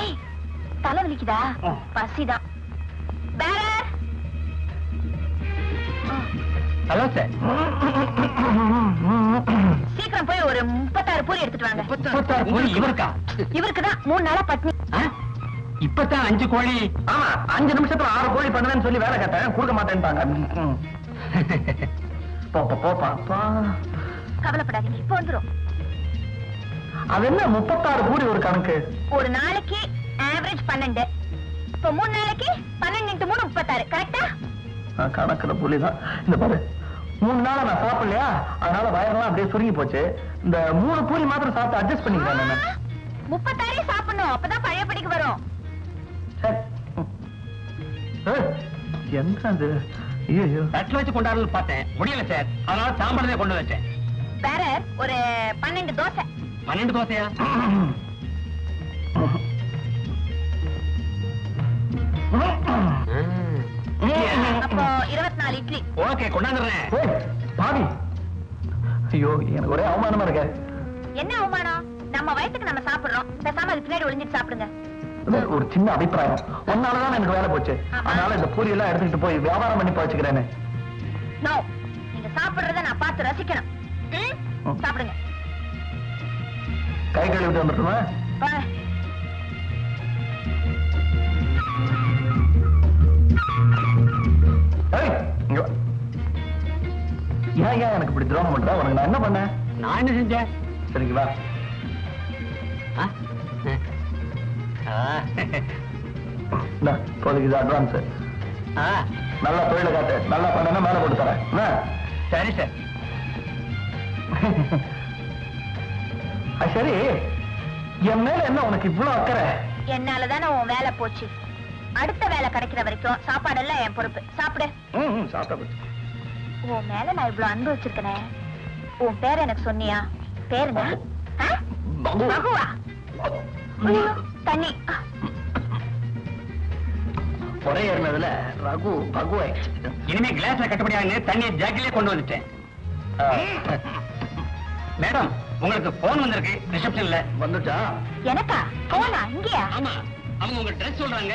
ஏய் தலை வலிக்குதா? பசிதான். ஹலோ சார், சீக்கிரம் போய் ஒரு 36 பூரி எடுத்துட்டு வாங்க. 36 பூரி இவருக்கா? இவருக்குதான், 3 நாளா பட்னி. இப்பதான் 5 கோழி. ஆமா, 5 நிமிஷத்துல 6 கோழி பண்ணுவேன்னு சொல்லி வேலை கேட்டேன், கொடுக்க மாட்டேன்ட்டாங்க. போப்பா போப்பா, கவலைப்படாதீங்க, இப்ப வந்துரும். அது என்ன 36 பூரி ஒரு கணக்கு? ஒரு நாளைக்கு ஆவரேஜ் 12. இப்ப 3 நாளைக்கு 12 × 3 36, கரெக்டா? கணக்குற புள்ளிதான். இந்த பாரு, 3 நாளா நான் சாப்பிடலையா, அதனால வயரெல்லாம் அப்படியே சுருங்கி போச்சு. இந்த 3 பூரி மாத்திரம் சாப்பிட்டு அட்ஜஸ்ட் பண்ணிக்கலாம். 36 சாப்பிடணும், அப்பதான் பழைய படிக்கு வரும். என்னது தட்டில் வச்சு கொண்டாடு பார்த்தேன், முடியல சார், அதனால சாம்பார்தான் கொண்டு வச்சேன். வேற ஒரு 12 தோசை. 12 தோசையா? அப்போ 24 இட்லி. ஓகே, கொண்டாந்துறேன். பாவி, ஐயோ எனக்கு ஒரே அவமானமா இருக்கு. என்ன அவமானம்? நம்ம வயசுக்கு நம்ம சாப்பிடுறோம், பேசாம அது பின்னாடி ஒளிஞ்சிட்டு சாப்பிடுங்க. ஒரு சின்ன அபிப்பிராயம், ஒன்னாலதான் எனக்கு வேலை போச்சு, அதனால இந்த பூரி எல்லாம் எடுத்துக்கிட்டு போய் வியாபாரம் பண்ணி பாய்ச்சுக்கிறேன்னு. நோ, நீங்க சாப்பிடுறத நான் பார்த்து ரசிக்கணும். சாப்பிடுங்க. கை கழுவிட்டு வந்துட்டுமா? எனக்கு இப்படி துரோகம் பண்றா? உனக்கு நான் என்ன பண்ணேன்? நான் என்ன செஞ்சேன்? சரிங்களா? போதுக்கு அட்வான்ஸ் நல்லா தொழில காட்டு, நல்லா பண்ணா மேல போட்டு தரேன். சரி சார். சரி, என் மேல என்ன உனக்கு இவ்வளவு அக்கறை? என்னாலதான் உன் வேலை போச்சு. அடுத்த வேலை கிடைக்கிற வரைக்கும் சாப்பாடெல்லாம் என் பொறுப்பு. சாப்பிடு. உன் மேல நான் இவ்வளவு அன்பு வச்சிருக்கேன். உன் பேர் எனக்கு சொன்னியா? பேரு மகுவா. தண்ணி ஒரே ஏறினதுல ரகு பகு ஆயிடுச்சு. இனிமே கிளாஸ்ல கட்டுப்படியாக தண்ணியை ஜாக்கிலே கொண்டு வந்துட்டேன். மேடம், உங்களுக்கு போன் வந்திருக்கு, ரிசப்ஷன்ல வந்துட்டா. எனக்கா போனா? இங்கயா? ஆமா, அவங்க உங்க ட்ரெஸ் சொல்றாங்க,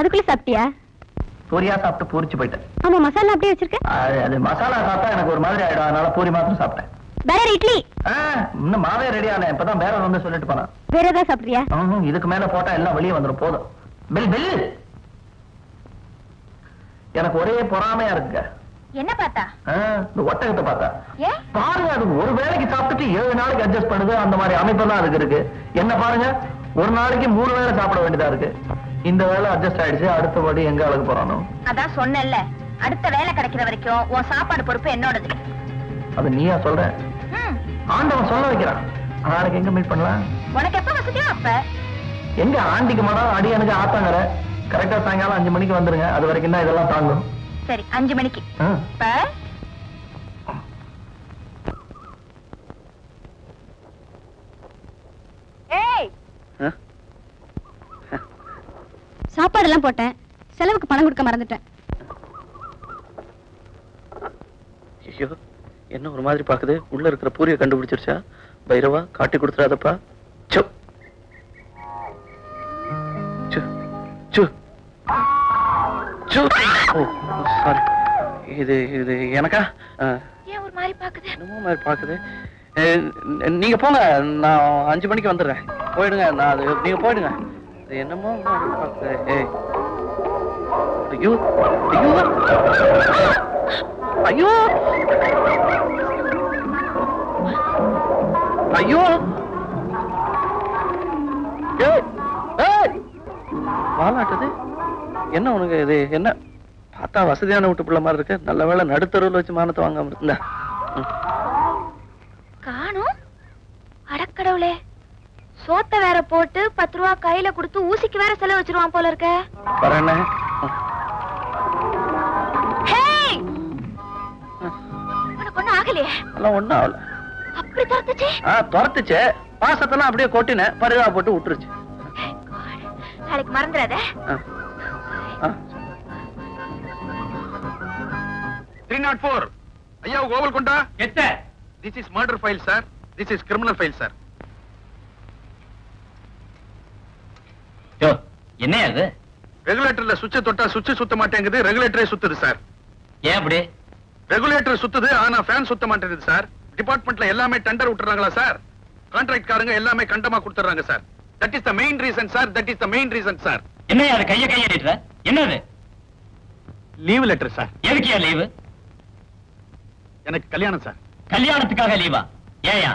அதுக்குள்ள சாப்பிட்டியா? பூரியா சாப்பிட்டு பூரிச்சு போயிட்டேன். ஆமா, மசாலா அப்படியே வச்சிருக்கேன். அது மசாலா சாப்பிட்டா எனக்கு ஒரு மாதிரி ஆயிடும், அதனால பூரி மாத்திரம் சாப்பிட்டேன். வேற இட்லி இன்னும் மாவே ரெடி ஆன, இப்பதான் வேற வந்து சொல்லிட்டு போனா. வேற ஏதாவது சாப்பிட்றியா? இதுக்கு மேல போட்டா எல்லாம் வெளியே வந்துடும். போதும். பில் பில். எனக்கு ஒரே பொறாமையா இருக்குங்க. என்ன பார்த்தா? இந்த ஒட்டகத்தை பார்த்தா? பாருங்க, அது ஒரு வேலைக்கு சாப்பிட்டுட்டு 7 நாளைக்கு அட்ஜஸ்ட் பண்ணுது. அந்த மாதிரி அமைப்பெல்லாம் அதுக்கு இருக்கு. என்ன பாருங்க, ஒரு நாளைக்கு 3 வேளை சாப்பிட வேண்டியதா இருக்கு. இந்த வேலை அட்ஜஸ்ட் ஆயிடுச்சு, அடுத்தபடி எங்க அளவுக்கு போறானோ. அதான் சொன்னேன்ல, அடுத்த வேலை கிடைக்கிற வரைக்கும் உன் சாப்பாடு பொறுப்பு என்னோடது. அது நீயா சொல்ற? ஆண்டவன் சொல்ல வைக்கிறான். நாளைக்கு எங்க மீட் பண்ணலாம்? உனக்கு எப்ப வசதியோ அப்ப. எங்க ஆண்டிக்கு மாடம் அடி எனக்கு ஆத்தாங்கற. கரெக்டா சாயங்காலம் 5 மணிக்கு வந்துருங்க. அது வரைக்கும் தான் இதெல்லாம் தாங்கும். சரி, 5 மணிக்கு. சாப்பாடு எல்லாம் போட்டேன், செலவுக்கு பணம் கொடுக்க மறந்துட்டேன். என்ன ஒரு மாதிரி பாக்குது? உள்ள இருக்கிற பூரிய கண்டுபிடிச்சிருச்சா? பைரவா, காட்டி கொடுத்துறாதப்பா. இது இது எனக்கா? ஏன் ஒரு மாதிரி பாக்குது? இன்னமும் மாதிரி பாக்குது. நீங்க போங்க, நான் 5 மணிக்கு வந்துடுறேன். போயிடுங்க, நான் நீங்க போயிடுங்க. இது என்னமோ பாக்குது. ஐயோ ஐயோ வாலாட்டது என்ன உனக்கு இது என்ன பார்த்தா வசதியான விட்டு பிள்ளை மாதிரி இருக்கு நல்ல வேளை நடுத்தருவில் வச்சு மானத்தை வாங்காம இருந்தா காணும் அடக்கடவுளே சோத்த வேற போட்டு 10 ரூபா கையில கொடுத்து ஊசிக்கு வேற செலவு வச்சிருவான் போல இருக்க பரேனே ஹே உனக்கு ஒண்ணு ஆகலையே எல்லாம் ஒண்ணு ஆகல அப்படி தரத்துச்சு தரத்துச்சு பாசத்தெல்லாம் அப்படியே கொட்டின பருவா போட்டு விட்டுருச்சு நாளைக்கு மறந்துடாத ஆ 304 ஐயா கோவல் கொண்டா எத்த this is murder file sir this is criminal file sir என்ன அது ரெகுலேட்டர்ல சுவிட்ச் தொட்டா சுவிட்ச் சுத்த மாட்டேங்குது ரெகுலேட்டரே சுத்துது சார் ஏன் அப்படி ரெகுலேட்டர் சுத்துது ஆனா ஃபேன் சுத்த மாட்டேங்குது சார் டிபார்ட்மென்ட்ல எல்லாமே டெண்டர் விட்டுறாங்களா சார் கான்ட்ராக்ட் காரங்க எல்லாமே கண்டமா கொடுத்துறாங்க sir that is the main reason sir that is the main reason sir என்ன யார கைய கைய ஏறிட்டற என்னது லீவ் லெட்டர் சார் எதுக்கு லீவ் எனக்கு கல்யாணம் சார் கல்யாணத்துக்காக லீவா ஏயா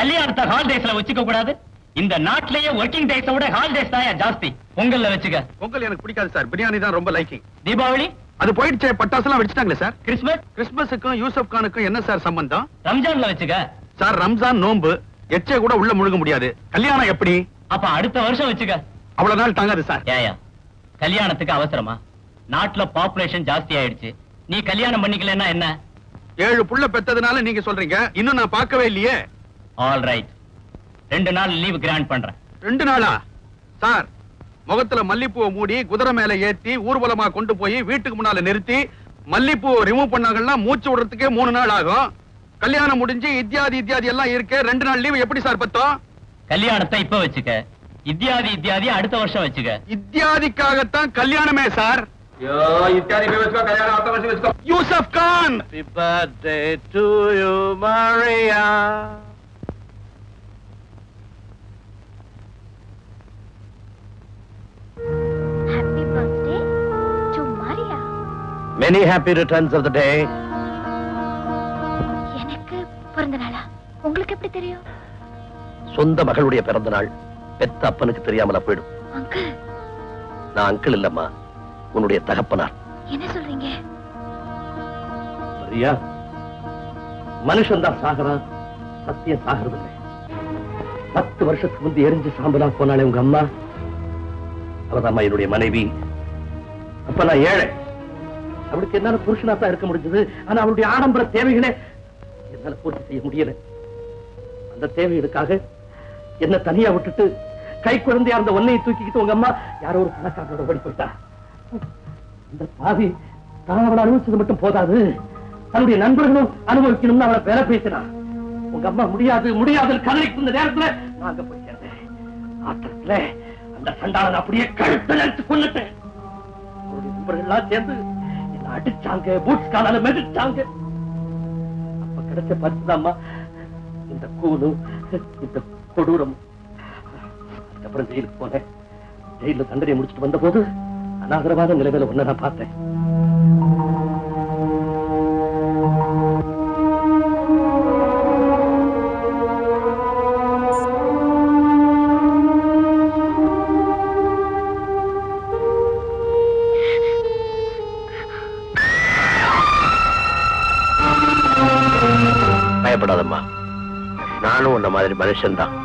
கல்யாணத்தை ஹாலிடேஸ்ல வச்சுக்க கூடாது இந்த நாட்லயே working days ஓட holidays தாயா ஜாஸ்தி பொங்கல்ல வெச்சுக்க பொங்கல் எனக்கு பிடிக்காது சார் பிரியாணி தான் ரொம்ப லைக்கிங் தீபாவளி அது போயிடுச்சே பட்டாசுலாம் வெச்சிட்டாங்களே சார் கிறிஸ்மஸ் கிறிஸ்மஸ்க்கும் யூசுப் கானுக்கும் என்ன சார் சம்பந்தம் ரம்ஜான்ல வெச்சுக்க சார் ரம்ஜான் நோன்பு எச்சே கூட உள்ள முழுங்க முடியாது கல்யாணம் எப்படி அப்ப அடுத்த வருஷம் வெச்சுக்க அவ்வளவு நாள் தாங்காது சார் ஏயா கல்யாணத்துக்கு அவசரமா நாட்ல பாப்புலேஷன் ஜாஸ்தி ஆயிடுச்சு நீ கல்யாணம் பண்ணிக்கலன்னா என்ன 7 புள்ள பெத்ததனால நீங்க சொல்றீங்க இன்னும் நான் பார்க்கவே இல்லையே ஆல் ரைட் 2 நாள் லீவ் கிராண்ட் பண்றேன் 2 நாளா சார் முகத்துல மல்லிப்பூவை மூடி குதிரை மேல ஏத்தி ஊர்வலமா கொண்டு போய் வீட்டுக்கு முன்னால நிறுத்தி மல்லிப்பூவை ரிமூவ் பண்ணாங்கன்னா மூச்சு விடுறதுக்கே 3 நாள் ஆகும் கல்யாணம் முடிஞ்சு இத்தியாதி இத்தியாதி எல்லாம் இருக்கு 2 நாள் லீவ் எப்படி சார் பத்தோம் கல்யாணத்தை இப்ப வெச்சுக்க இத்தியாதி இத்தியாதி அடுத்த வருஷம் வெச்சுக்க இத்தியாதிக்காக தான் கல்யாணமே சார் யோ இத்தியாதி இப்ப வெச்சுக்க கல்யாணம் அடுத்த வருஷம் வெச்சுக்க Yusuf Khan happy birthday to you Maria Happy birthday to Maria. Many happy returns of the day. எனக்கு பிறந்த நாளா? உங்களுக்கு எப்படி தெரியும்? சொந்த மகளுடைய பிறந்த நாள் பெத்த அப்பனுக்கு தெரியாமல போய்டும். அங்கிள். நான் அங்கிள் இல்லம்மா. உன்னுடைய தகப்பனார். என்ன சொல்றீங்க? மரியா. மனுஷன் தான் சாகறான். சத்தியம் சாகறதில்ல. 10 வருஷத்துக்கு முந்தி எரிஞ்சு சாம்பலா போனாலே உங்க அம்மா அவதாம்மா என்னுடைய மனைவி அப்ப நான் ஏழை அவளுக்கு என்னால புருஷனா தான் இருக்க முடிஞ்சது ஆனா அவளுடைய ஆடம்பர தேவைகளை என்னால பூர்த்தி செய்ய முடியல அந்த தேவைகளுக்காக என்ன தனியா விட்டுட்டு கை குழந்தையா இருந்த ஒன்னையை தூக்கிக்கிட்டு உங்க அம்மா யாரோ ஒரு பணக்காரனோட ஓடி போயிட்டா அந்த பாவி தான் அவளை அனுபவிச்சது மட்டும் போதாது தன்னுடைய நண்பர்களும் அனுபவிக்கணும்னு அவளை பேர பேசினா உங்க அம்மா முடியாது முடியாதுன்னு கதறிட்டு இந்த நேரத்துல நான் அங்க போய் சேர்ந்தேன் ஆத்திரத்துல அந்த சண்டாளன் அப்படியே கழுத்து கொண்டுட்டேன் நண்பர்கள்லாம் சேர்ந்து என்ன அடிச்சாங்க பூட்ஸ் காலால மிதிச்சாங்க அப்ப கிடைச்ச பரிசுதாம்மா இந்த கூலு இந்த கொடூரம் அதுக்கப்புறம் ஜெயிலுக்கு போனேன் ஜெயில தண்டனை முடிச்சுட்டு வந்த போது அநாகரவாத நிலைமையில ஒன்ன நான் பார்த்தேன் மனுஷன் தான்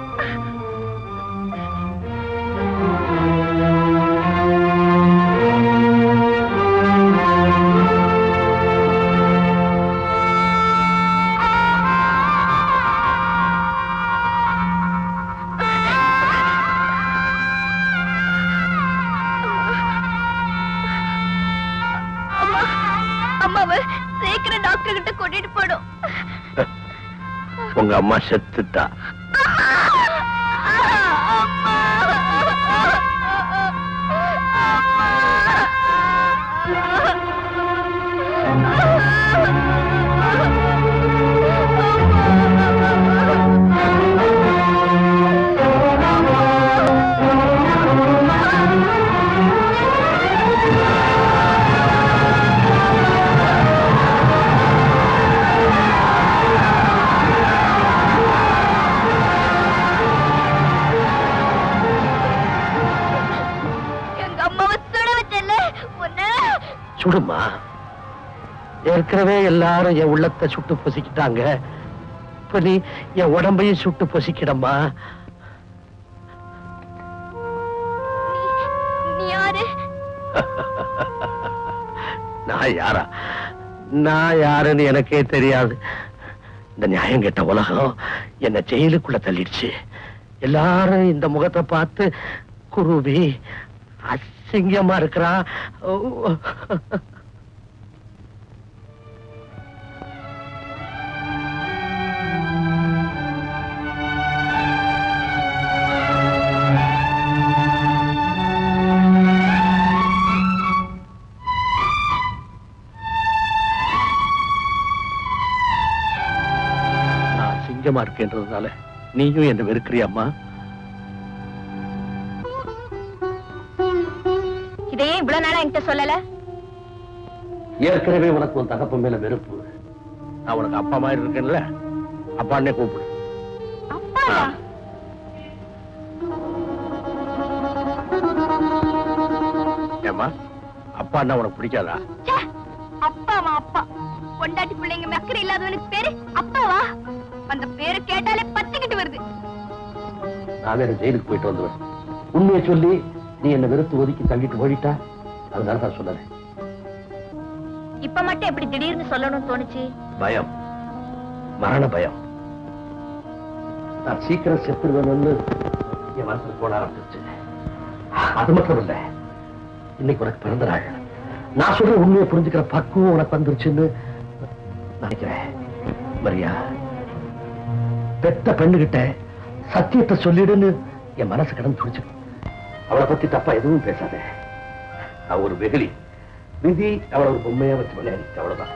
உங்க அம்மா செத்துட்டா சுடுமா? ஏற்கனவே எல்லாரும் என் உள்ளத்தை சுட்டு பொசிக்கிட்டாங்க. இப்ப நீ என் உடம்பையும் சுட்டு பொசிக்கிடமா? நான் யாருன்னு எனக்கே தெரியாது. இந்த நியாயம் கெட்ட உலகம் என்னை ஜெயிலுக்குள்ள தள்ளிடுச்சு. எல்லாரும் இந்த முகத்தை பார்த்து குருவி அசிங்கமா இருக்கிறா. இருக்கின்றதுனால நீயும் என்ன வெறுக்கிறியம்மா? இதையே இவ்வளவு நாளா என்கிட்ட சொல்லல? ஏற்கனவே உனக்கு உன் தகப்பன் மேல வெறுப்பு. நான் உனக்கு அப்பா மாதிரி இருக்கேன்ல, அப்பான்னே கூப்பிடு. ஏமா அப்பா என்ன உனக்கு பிடிக்காதா? அப்பாவா? அப்பா கொண்டாட்டி பிள்ளைங்க மக்கள் இல்லாதவனுக்கு பேரு அப்பாவா? அந்த பேரு கேட்டாலே பத்திக்கிட்டு வருது. நான் வேற ஜெயிலுக்கு போயிட்டு வந்துவேன். உண்மையை சொல்லி நீ என்ன வெறுத்து ஒதுக்கி தள்ளிட்டு ஓடிட்டா, அதனால தான் சொல்றேன். இப்ப மட்டும் எப்படி திடீர்னு சொல்லணும்னு தோணுச்சு? பயம், மரண பயம். நான் சீக்கிரம் செத்துருவேன்னு என் மனசுல போட ஆரம்பிச்சு. அது மட்டும் இல்ல, இன்னைக்கு உனக்கு பிறந்த நாள். நான் சொல்ற உண்மையை புரிஞ்சுக்கிற பக்குவம் உனக்கு வந்துருச்சுன்னு நினைக்கிறேன். மரியா, பெத்த பெண்ணுகிட்ட சத்தியத்தை சொல்லிடுன்னு என் மனசு கடந்து துடிச்சு. அவளை பத்தி தப்பா எதுவும் பேசாத. அவ ஒரு வெகுளி, விதி அவளை ஒரு பொம்மையா வச்சு விளையாடிச்சு, அவ்வளவுதான்.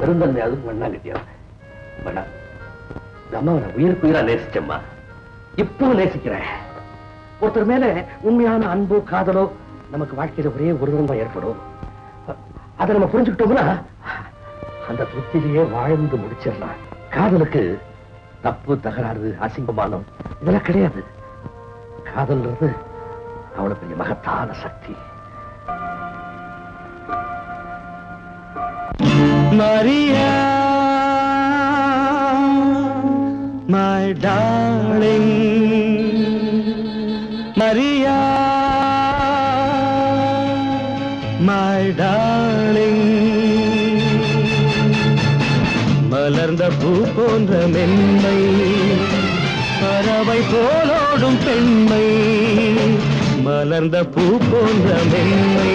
பெருந்தன்மை அதுக்கு மண்ணா கட்டியா. அம்மாவை உயிருக்கு உயிரா நேசிச்சம்மா, இப்பவும் நேசிக்கிறேன். ஒருத்தர் மேல உண்மையான அன்போ காதலோ நமக்கு வாழ்க்கையில ஒரே உருவமா ஏற்படும். அதை நம்ம புரிஞ்சுக்கிட்டோம்னா அந்த திருப்தியிலேயே வாழ்ந்து முடிச்சிடலாம். காதலுக்கு தப்பு, தகராறு, அசிங்கமானம் இதெல்லாம் கிடையாது. காதல்ன்றது அவ்வளவு பெரிய மகத்தான சக்தி. Maria, my darling, Maria, my darling. மலர்ந்த பூ போன்ற மென்மை, பறவை போலோடும் பெண்மை. மலர்ந்த பூ போன்ற மென்மை,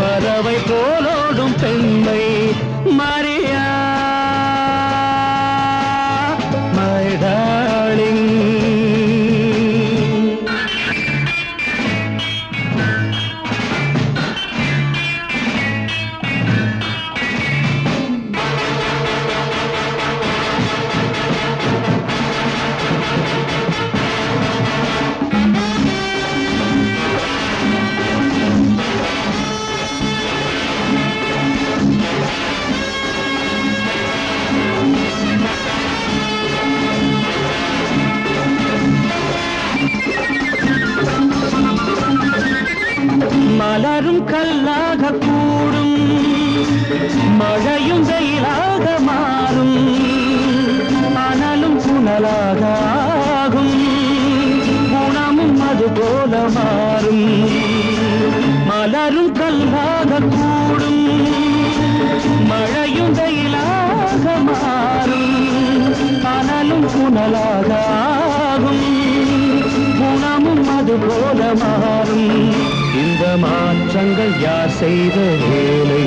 பறவை போலோடும் பெண்மை. Maria, my darling. மலரும் கல்லாக கூடும், மழையும் வெயிலாக மாறும், அனலும் புனலாக ஆகும், குணமும் அது போல மாறும். மலரும் கல்லாக கூடும், மழையும் வெயிலாக மாறும், அனலும் புனலாக ஆகும், குணமும் அது போல மாறும். இந்த மாற்றங்கள் யார் செய்த வேலை?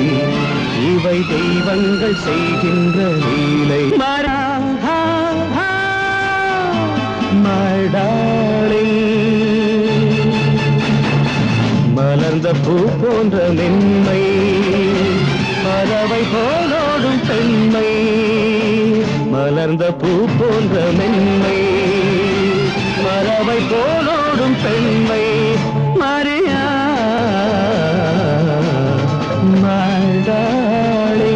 இவை தெய்வங்கள் செய்கின்ற வேலை. my darling, மலர்ந்த பூ போன்ற மென்மை, பறவை போலோடும் பெண்மை. மலர்ந்த பூ போன்ற மென்மை, பறவை போலோடும் பெண்மை. Maria, my darling.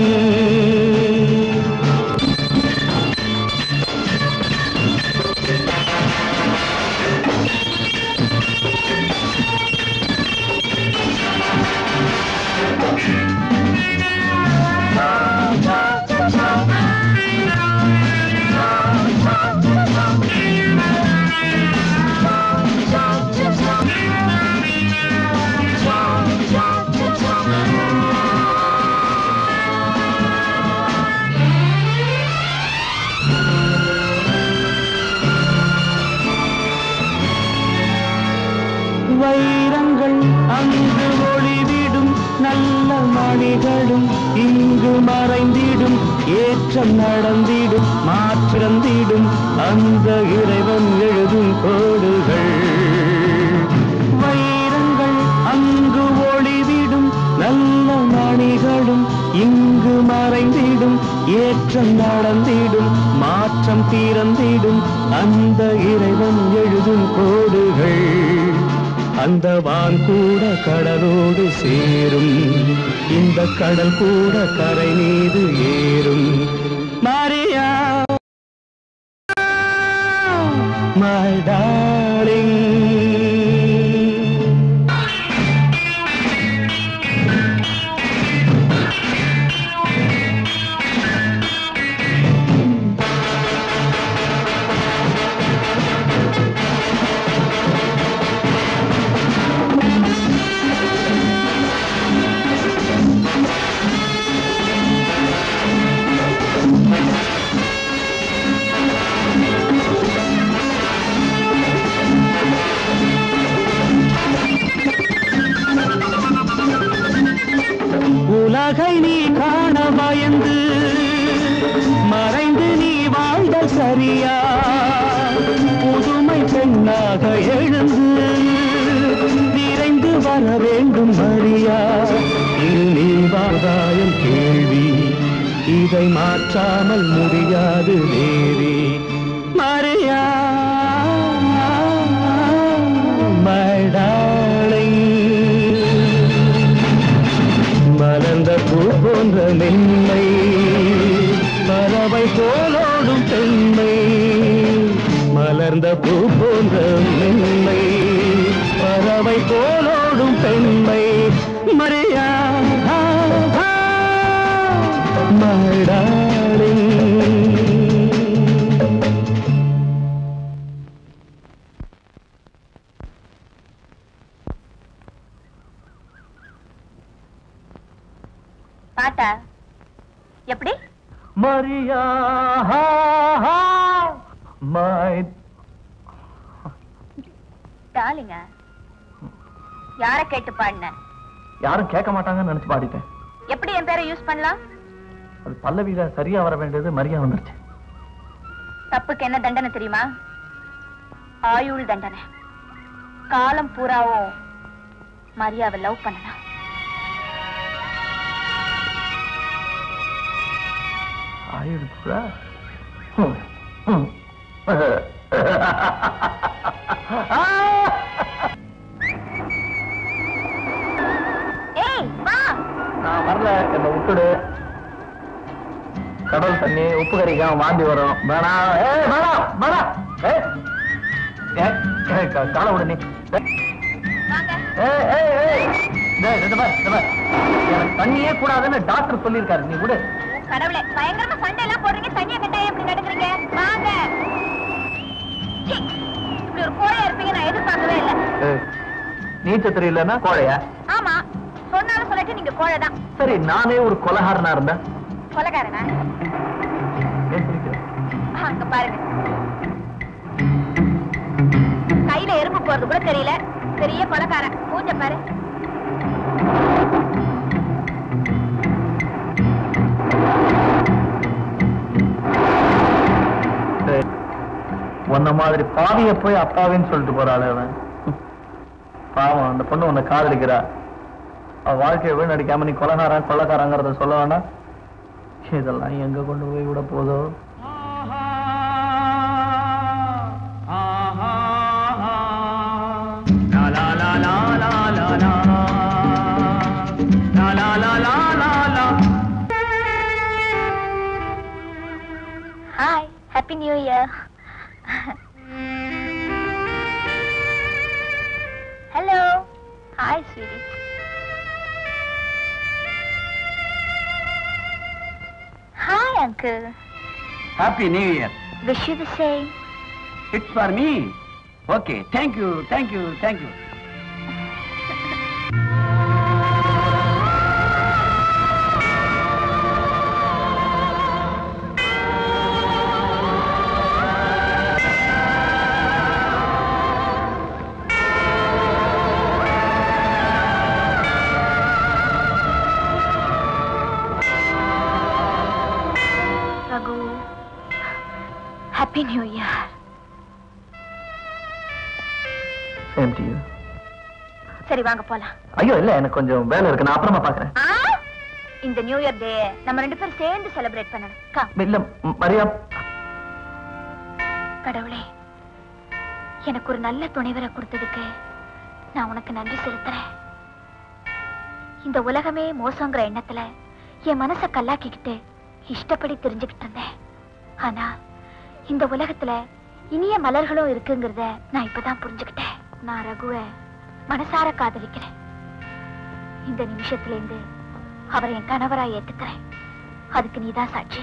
வைரங்கள் அங்கு ஒளிவிடும், நல்ல மணிகளும் இங்கு மறைந்திடும், ஏற்றம் நடந்திடும், மாற்றந்திடும், அந்த இறைவன் எழுதும் கோடுகள். வைரங்கள் அங்கு ஒளிவிடும், நல்ல மணிகளும் இங்கு மறைந்திடும், ஏற்றம் நடந்திடும், மாற்றம் திறந்திடும், அந்த இறைவன் எழுதும் கோடுகள். அந்த வான் கூட கடலோடு சேரும், இந்த கடல் கூட கரை மீது ஏறும். மரியா மை டார்லிங், உலகை நீ காண பயந்து மறைந்து நீ வாழ்ந்த சரியா? புதுமை பெண்ணாக எழுந்து விரைந்து வர வேண்டும் மரியா. இல்லின் வாதாயம் கேள்வி, இதை மாற்றாமல் முடியாது தேவி. மரியா மடா போன்ற மென்மை, பறவை போலோடும் பெண்மை, மலர்ந்த பூ போன்ற மென்மை, பறவை போலோடும் பெண்மை. மரியா மடாரி. எப்படி மரியா மை டார்லிங்? யார கேட்டு பாடுன? யாரும் கேட்க மாட்டாங்கன்னு நினைச்சு பாடிட்டேன். எப்படி என் பேரை யூஸ் பண்ணலாம்? அது பல்லவியில சரியா வர வேண்டியது மரியா வந்துருச்சு. தப்புக்கு என்ன தண்டனை தெரியுமா? ஆயுள் தண்டனை. காலம் பூராவும் மரியாவை லவ் பண்ணலாம். கடல் தண்ணி உப்பு கறிக்காம வாந்தி வரும். காலை விடு. எனக்கு தண்ணியே கூடாதுன்னு டாக்டர் சொல்லியிருக்காரு. நீ விடு. கடவுளே, பயங்கரமா சண்டை எல்லாம் போடுறீங்க. தண்ணியை கட்டாயம் எப்படி நடக்கிறீங்க? வாங்க, இப்படி ஒரு கோழையா இருப்பீங்க நான் எதிர்பார்க்கவே இல்லை. நீச்சல் தெரியலன்னா கோழையா? ஆமா, சொன்னாலும் சொல்லிட்டு நீங்க கோழைதான். சரி, நானே ஒரு கொலகாரனா இருந்தேன். கொலகாரனா? அங்க பாருங்க, கையில எறும்பு போறது கூட தெரியல, பெரிய கொலகாரன். பூஞ்சை பாரு. உன்ன மாதிரி பாவிய போய் அப்பாவின்னு சொல்லிட்டு போறாள் அவன். பாவம், அந்த பொண்ணு உன்னை காதலிக்கிறா. அவ வாழ்க்கையை வீணடிக்காம நீ கொலகாரன் கொலகாரங்கிறத சொல்ல வேண்டாம். இதெல்லாம் எங்க கொண்டு போய் விட போதோ? Hi, Happy New Year. Hello. Hi, sweetie. Hi, uncle. Happy New Year. Wish you the same. It's for me. Okay, thank you, thank you, thank you. empty. சரி வாங்க போலாம். ஐயோ இல்ல எனக்கு கொஞ்சம் வேலை இருக்கு நான் அப்புறமா பார்க்கறேன். இந்த நியூ இயர் டே நம்ம ரெண்டு பேரும் சேர்ந்து செலிப்ரேட் பண்ணணும். கம். இல்ல மரியா. கடவுளே எனக்கு ஒரு நல்ல துணைவரை கொடுத்ததுக்கு நான் உனக்கு நன்றி செலுத்துறேன். இந்த உலகமே மோசங்கிற எண்ணத்துல என் மனசை கல்லாக்கிக்கிட்டு இஷ்டப்படி தெரிஞ்சுக்கிட்டு இருந்தேன். ஆனா இந்த உலகத்துல இனிய மலர்களும் இருக்குங்கிறத நான் இப்பதான் புரிஞ்சுக்கிட்டேன். நான் ரகுவை மனசார காதலிக்கிறேன். இந்த நிமிஷத்துல இருந்து அவரை என் கணவரா ஏத்துக்கிறேன். அதுக்கு நீதான் சாட்சி.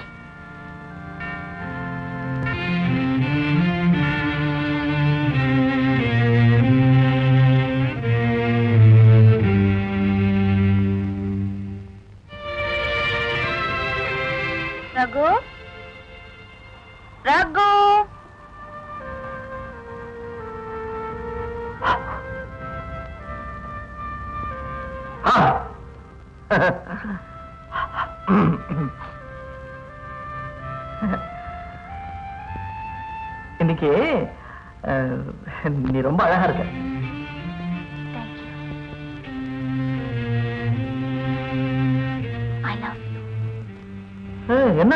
ரகு ரகு இன்னைக்கு நீ ரொம்ப அழகா இருக்க. என்ன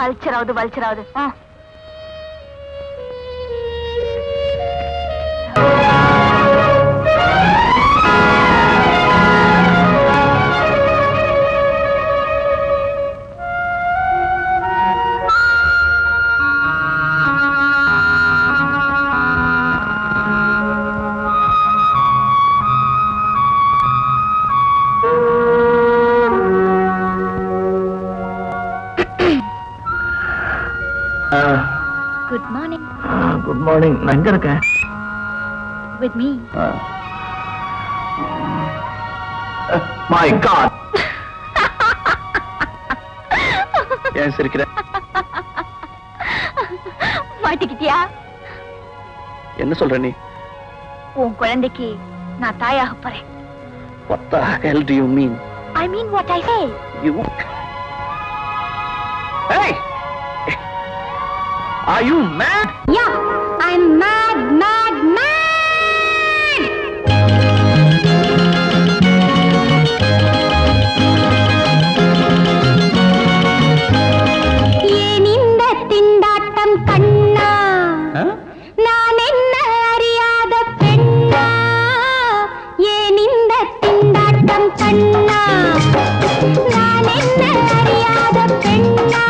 கல்ச்சராவது வல்ச்சராவது எங்க இருக்க? With me. My God. ஏன் சிரிக்கிற? மாட்டிக்கிட்டியா? என்ன சொல்ற நீ? உன் குழந்தைக்கு நான் தாயாக போறேன். What the hell do you mean? I mean what I say. You? Hey! Are you mad? Yeah. I'm mad, mad, mad! ஏன் இந்த திண்டாட்டம் கண்ணா? நான் என்ன அறியாத பெண்ணா? ஏன் இந்த திண்டாட்டம் கண்ணா? நான் என்ன அறியாத பெண்ணா?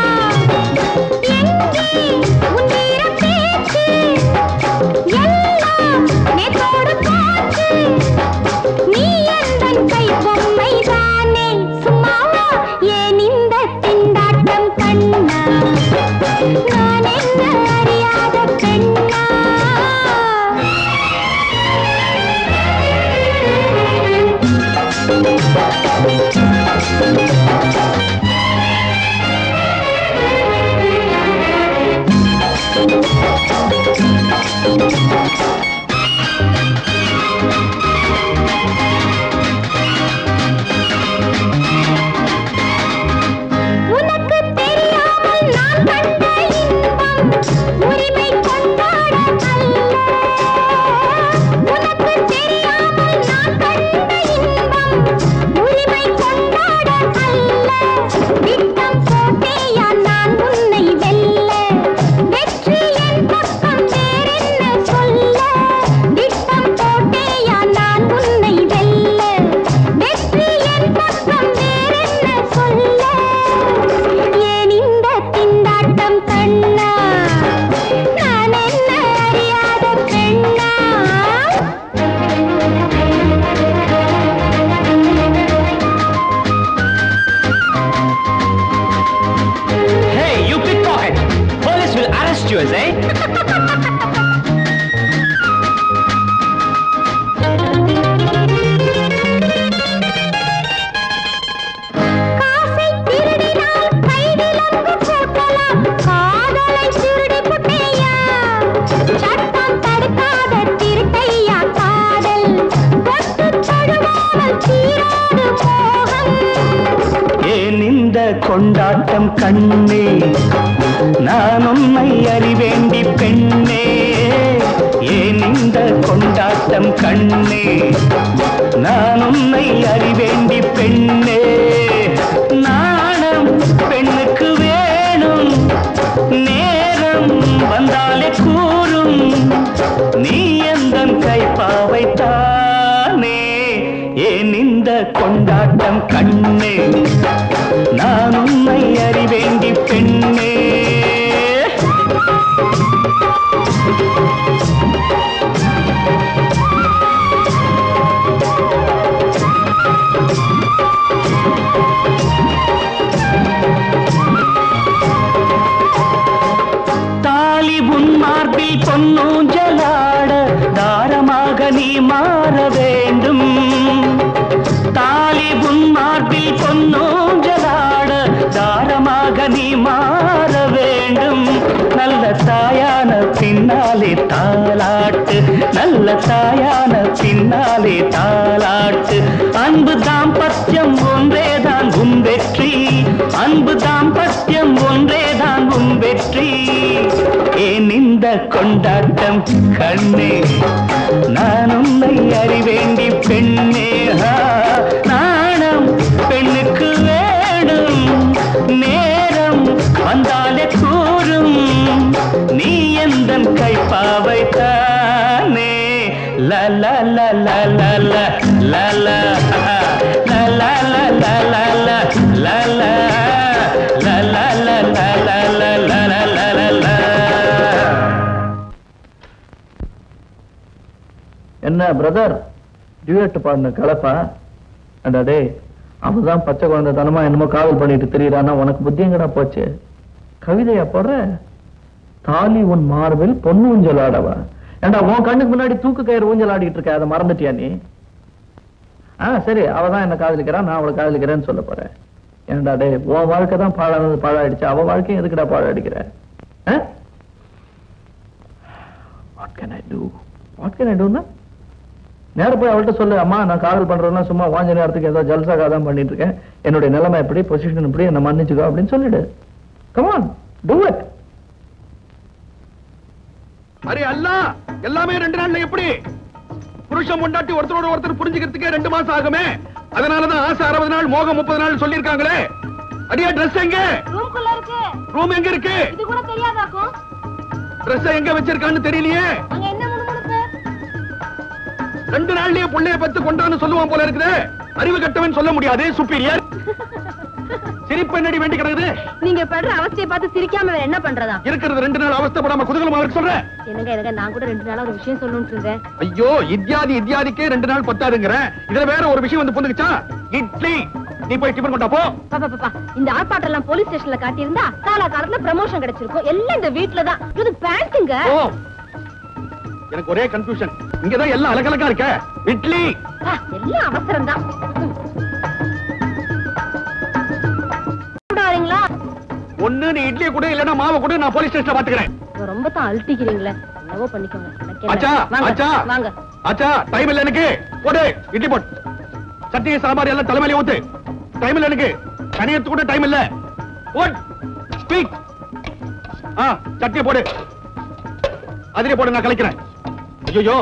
கொண்டாட்டம் கண்ணே, நான் உன்னை அறிவேண்டி பெண்ணே. ஏன் இந்த கொண்டாட்டம் கண்ணே, நான் உன்னை அறிவேண்டி பெண்ணே. நாணம் பெண்ணுக்கு வேணும், நேரம் வந்தாலே கூறும். நீ எந்தன் கைப்பாவைத்தானே, ஏன் இந்த கொண்டாட்டம் கண்ணே, நான் உன்னை அறிவேண்டி பெண்ணே. தாலி உன் மார்பில் பொன்னூஞ்சலாட தாரமாக நீ மாற வேண்டும். தாலி உன் மார்பில் பொன்னூஞ்சலாட தாரமாக நீ மாற வேண்டும். நல்ல தாயான பின்னாலே தாலாட்டு, நல்ல தாயான பின்னாலே தாலாட்டு. அன்பு தாம்பத்தியம் ஒன்றேதான் உன் வெற்றி, அன்பு தாம்பத்தியம் ஒன்றேதான் உன் வெற்றி. ஏன் இந்த கொண்டாட்டம் கண்ணே, நான் உன்னை அறிவேண்டி பெண்ணே. நாணம் பெண்ணுக்கு வேடும், நேரம் வந்தாலே கூறும். நீ எந்தன் கைப்பாவை தானே. லா லா லா லா லா லா லா லா லா லா லா லா லா லா லா. என்ன பிரதர் டியூட் பாடின கலப்பா? அடாடே, அவதான் பச்சை குழந்தை தனமா என்னமோ காவல் பண்ணிட்டு தெரியுறான்னா உனக்கு புத்தியங்கடா போச்சு. கவிதையா போடுற? தாலி உன் மார்பில் பொண்ணு ஊஞ்சல் ஆடவா? ஏண்டா உன் கண்ணுக்கு முன்னாடி தூக்கு கயிறு ஊஞ்சல் ஆடிட்டு இருக்க, அதை மறந்துட்டியா நீ? சரி, அவதான் என்ன காதலிக்கிறான், நான் அவளை காதலிக்கிறேன்னு சொல்ல போறேன். ஏண்டா டே, உன் வாழ்க்கை தான் பாழானது, பாழாயிடுச்சு. அவ வாழ்க்கையும் எதுக்குடா பாழாடிக்கிற? What can I do, what can I do? நேரம் போய் அவள்கிட்ட சொல்லு, அம்மா நான் காதல் பண்றதுனா சும்மா வாஞ்ச நேரத்துக்கு ஏதோ ஜல்சா காதான் பண்ணிட்டு இருக்கேன், என்னுடைய நிலைமை எப்படி, பொசிஷன் எப்படி, என்ன மன்னிச்சுக்கோ அப்படின்னு சொல்லிடு. Come on, do it. அரே அல்லாஹ், எல்லாமே ரெண்டு நாள்ல எப்படி? புருஷன் பொண்டாட்டி ஒருத்தரோட ஒருத்தர் புரிஞ்சுக்கிறதுக்கே 2 மாசம் ஆகுமே. அதனாலதான் ஆசை 60 நாள், மோகம் 30 நாள் சொல்லியிருக்காங்களே. அடியா, ட்ரெஸ் எங்க? ரூம்க்குள்ள இருக்கு. ரூம் எங்க இருக்கு? இது கூட தெரியாதாக்கும். ட்ரெஸ் எங்க வச்சிருக்கான்னு தெரியலையே. அங்க என்ன முணுமுணுப்பு? 2 நாள்லயே புள்ளைய பத்து கொண்டான்னு சொல்லுவான் போல இருக்குது. அறிவு கட்டவன் சொல்ல முடியாது, சுப்பீரியர். சிரிப்பு என்னடி வேண்டி கிடக்குது? நீங்க படுற அவஸ்தையை பார்த்து சிரிக்காம என்ன பண்றதா இருக்கிறது? 2 நாள் அவஸ்தைப்படாம குதகலமா இருக்க சொல்றேன். என்னங்க, நான் கூட 2 நாளா ஒரு விஷயம் சொல்லிட்டு இருந்தேன். ஐயோ, இத்தியாதிக்கே 2 நாள் பத்தாதுங்கிற. இதுல வேற ஒரு விஷயம் வந்து புந்துக்குச்சா? இட்லி நீ போய் டிபன் கொண்டா போ. பாப்பா, இந்த ஆர்ப்பாட்டம் எல்லாம் போலீஸ் ஸ்டேஷன்ல காட்டி இருந்தா காலா காலத்துல ப்ரமோஷன் கிடைச்சிருக்கும். எல்லாம் இந்த வீட்ல தான். இது பேண்ட்ங்க. எனக்கு ஒரே கன்ஃபியூஷன், இங்கதான் எல்லாம் அலகலகா இருக்க. இட்லி எல்லாம் அவசரம் தான். ஒண்ணு நீ இட்லி கூட, இல்லனா மாவை கூட, நான் போலீஸ் ஸ்டேஷன்ல பாத்துக்கிறேன். ரொம்ப தான் அழுத்திக்கிறீங்களே, என்னவோ பண்ணிக்கோங்க. அச்சா அச்சா வாங்க அச்சா, டைம் இல்ல எனக்கு. போடு இட்லி, போடு சட்டியை, சாம்பார் எல்லாம் தலைமையில ஊத்து. டைம் இல்ல எனக்கு, கனியத்துக்கு கூட டைம் இல்ல. போடு ஸ்பீக். சட்டியை போடு, அதிலே போடு, நான் கலக்கிறேன். ஐயோ,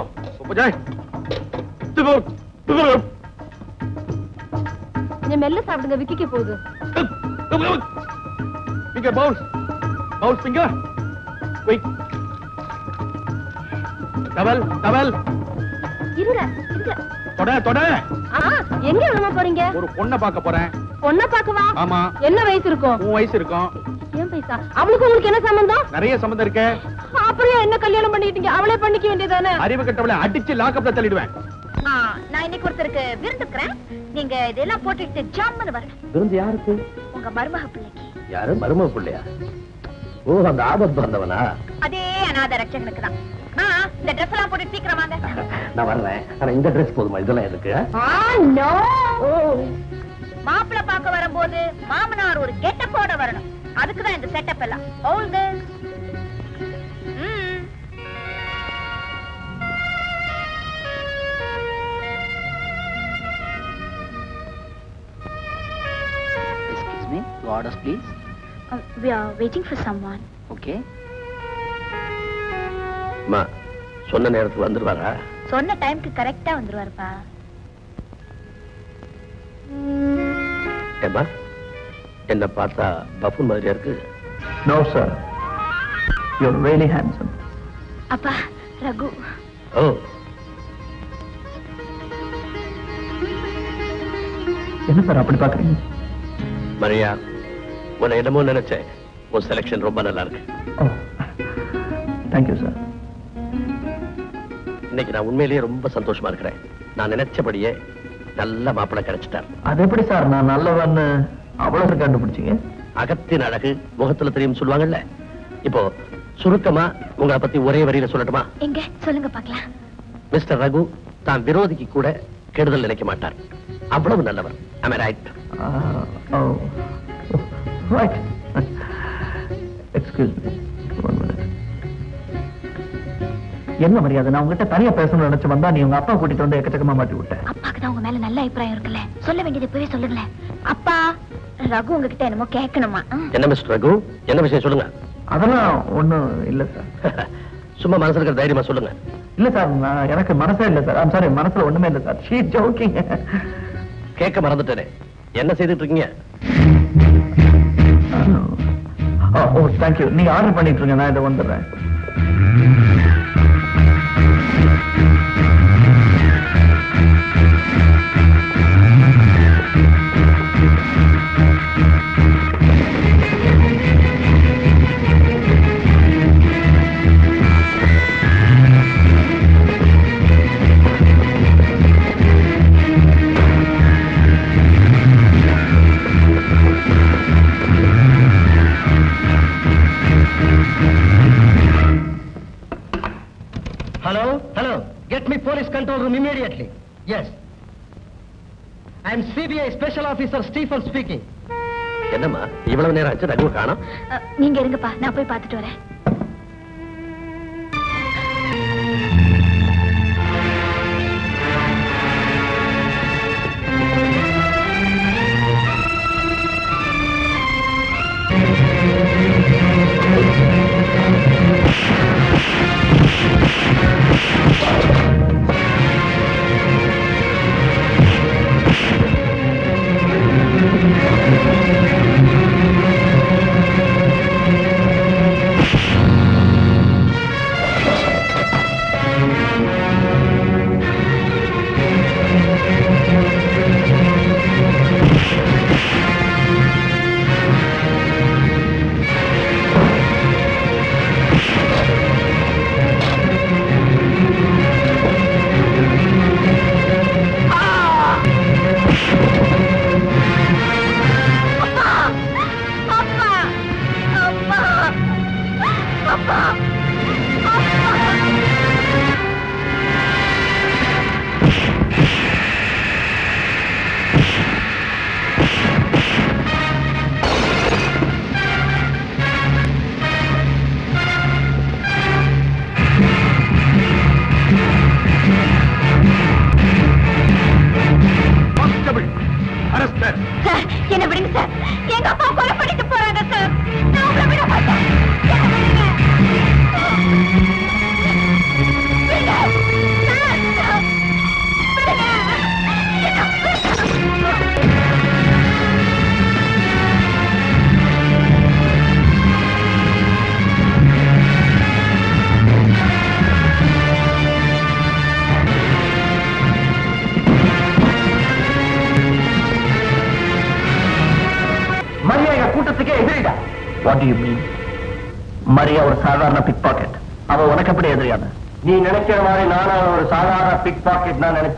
போய் கொஞ்சம் மெல்ல சாப்பிடுங்க, விக்கிக்க போகுது. Finger bounce, bounce finger, quick, double, double. இருங்க, இருங்க. தொட, தொட. எங்க அம்மா போறீங்க? ஒரு பொண்ணை பார்க்க போறேன். பொண்ணை பார்க்கவா? ஆமா. என்ன வயசு இருக்கும்? 3 வயசு இருக்கும். ஏன் பைசா? அவளுக்கு உங்களுக்கு என்ன சம்பந்தம்? நிறைய சம்பந்தம் இருக்கு. அப்படியே என்ன கல்யாணம் பண்ணிட்டீங்க? அவளே பண்ணிக்க வேண்டியதானே. அறிவு கட்டவளை அடிச்சு லாக்அப்ல தள்ளிடுவேன். நான் இன்னைக்கு ஒருத்தருக்கு விருந்துக்கிறேன். நீங்க இதெல்லாம் போட்டுட்டு ஜாம்னு வரணும். விருந்து யாருக்கு? உங்க மருமக பிள்ளைக்கு. யாரு மருமக பிள்ளையா? ஓ, அந்த ஆபத் வந்தவனா? அதே அநாத ரட்சகனுக்கு தான். இந்த ட்ரெஸ் எல்லாம் போட்டு சீக்கிரம் வாங்க. நான் வரேன். ஆனா இந்த ட்ரெஸ் போதுமா? இதெல்லாம் எதுக்கு? நோ, மாப்பிள்ளை பார்க்க வரும்போது மாமனார் ஒரு கெட்டப்போட வரணும். அதுக்குதான் இந்த செட்டப் எல்லாம். All this orders, please? We are waiting for someone. Okay. Ma, sonna nerathukku vandruvara. Sonna time ku correct ah vandruvaru pa. Emma, enna paatha buffoon maadhiriya irukku. No sir. You're really handsome. Appa, Raghu. Oh. Enna sir appadi paakreenga? Maria, one item on a check. One selection romba nalla irukku. Oh. Thank you, sir. இன்னைக்கு நான் உண்மையிலேயே ரொம்ப சந்தோஷமா இருக்கிறேன். நான் நினைச்சபடியே நல்ல மாப்பிள்ளை கிடைச்சிட்டார். அது எப்படி சார் நான் நல்லவன்னு அவ்வளவு கண்டுபிடிச்சீங்க? அகத்தின் அழகு முகத்துல தெரியும் சொல்வாங்கல்ல. இப்போ சுருக்கமா உங்களை பத்தி ஒரே வரியில சொல்லட்டுமா? எங்க சொல்லுங்க பார்க்கலாம். மிஸ்டர் ரகு தான் விரோதிக்கு கூட கெடுதல் நினைக்க மாட்டார். அவ்வளவு நல்லவர். Am I right? Right. Excuse me. One minute. என்ன மரியாதை நான் உங்ககிட்ட தனியா பேசணும்னு நினைச்சு வந்தா நீ உங்க அப்பா கூட்டிட்டு வந்து எக்கச்சக்கமா மாட்டி விட்ட. அப்பாக்கு தான் உங்க மேல நல்ல அபிப்ராயம் இருக்குல்ல. சொல்ல வேண்டியது இப்பவே சொல்லுங்களே. அப்பா ரகு உங்ககிட்ட என்னமோ கேட்கணுமா? என்ன மிஸ்டர் ரகு என்ன விஷயம் சொல்லுங்க. அதெல்லாம் ஒண்ணும் இல்ல சார். சும்மா மனசுல இருக்க தைரியமா சொல்லுங்க. இல்ல சார் எனக்கு மனசே இல்ல சார். I'm sorry மனசுல ஒண்ணுமே இல்ல சார். She joking. கேட்க மறந்துட்டேனே. என்ன செய்துட்டு இருக்கீங்க? Oh thank you. நீ ஆர்டர் பண்ணிட்டு இருங்க நான் இத வந்துறேன். Get me police control room immediately. Yes. I am CBI Special Officer Stephen speaking. Enamma, ivlavu nera achu Raghu kaana. Neenga irunga pa, na poi paathittu varen.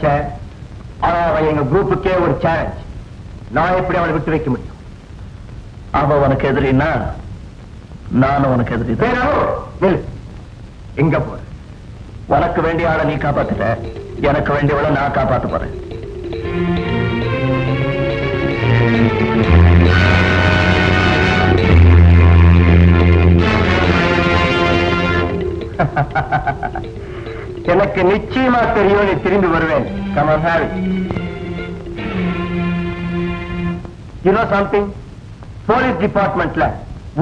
எனக்கு வேண்டியவளை நான் காப்பாத்து போறேன். எனக்கு நிச்சயமா தெரியும் நீ திரும்பி வருவேன். Come on, Harry. You know something? Police டிபார்ட்மெண்ட்ல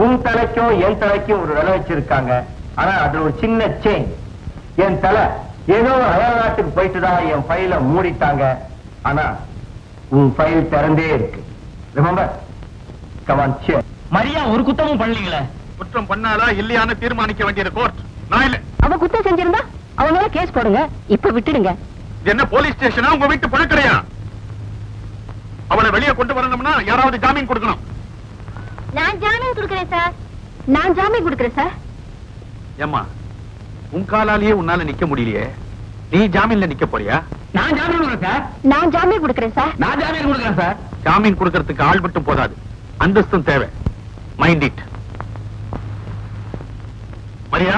உன் தலைக்கும் என் தலைக்கும் ஒரு விலை வச்சிருக்காங்க. ஆனா அதுல ஒரு சின்ன சேஞ்ச். என் தலை ஏதோ அயல்நாட்டுக்கு போயிட்டு தான் என் ஃபைல மூடிட்டாங்க. ஆனா உன் ஃபைல் திறந்தே இருக்கு. Remember, come on change. Maria ஒரு குத்தமும் பண்ணலீங்களே. குற்றம் பண்ணாலா இல்லையான்னு தீர்மானிக்க வேண்டிய கோர்ட் நான் இல்ல. அவ குற்றம் செஞ்சிருந்தா அவனால கேஸ் போடுங்க. இப்ப விட்டுடுங்க. என்ன போலீஸ் ஸ்டேஷனா உங்க வீட்டு பணக்கடையா? அவளை வெளியே கொண்டு வரணும்னா யாராவது ஜாமீன் கொடுக்கணும். நான் ஜாமீன் கொடுக்கிறேன் சார். நான் ஜாமீன் கொடுக்கிறேன் சார். ஏம்மா உன் காலாலேயே உன்னால நிக்க முடியலையே, நீ ஜாமீன்ல நிக்க போறியா? நான் ஜாமீன் கொடுக்கிறேன் சார். நான் ஜாமீன் கொடுக்கிறேன் சார். நான் ஜாமீன் கொடுக்கிறேன் சார். ஜாமீன் கொடுக்கிறதுக்கு ஆள் மட்டும் போதாது, அந்தஸ்தும் தேவை. Mind it. மரியா,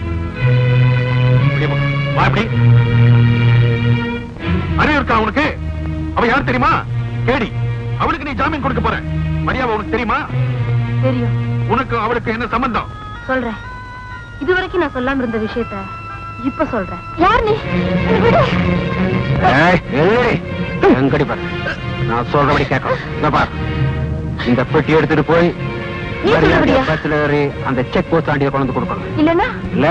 அறிவு இருக்கா உனக்கு? அவ யார் தெரியுமா? கேடி. அவளுக்கு நீ ஜாமீன் கொடுக்க போற. மரியாதை உனக்கு தெரியுமா? தெரியும். உனக்கு அவளுக்கு என்ன சம்பந்தம்? சொல்றேன். இதுவரைக்கும் நான் சொல்லாம இருந்த விஷயத்த இப்ப சொல்றேன். யார் நீ? எங்கடி பாரு, நான் சொல்றபடி கேட்க. இந்த பெட்டி எடுத்துட்டு போய் பஸ்ல ஏறி அந்த செக் போஸ்ட் ஆண்டிய கொண்டு கொடுக்கணும். இல்லன்னா இல்ல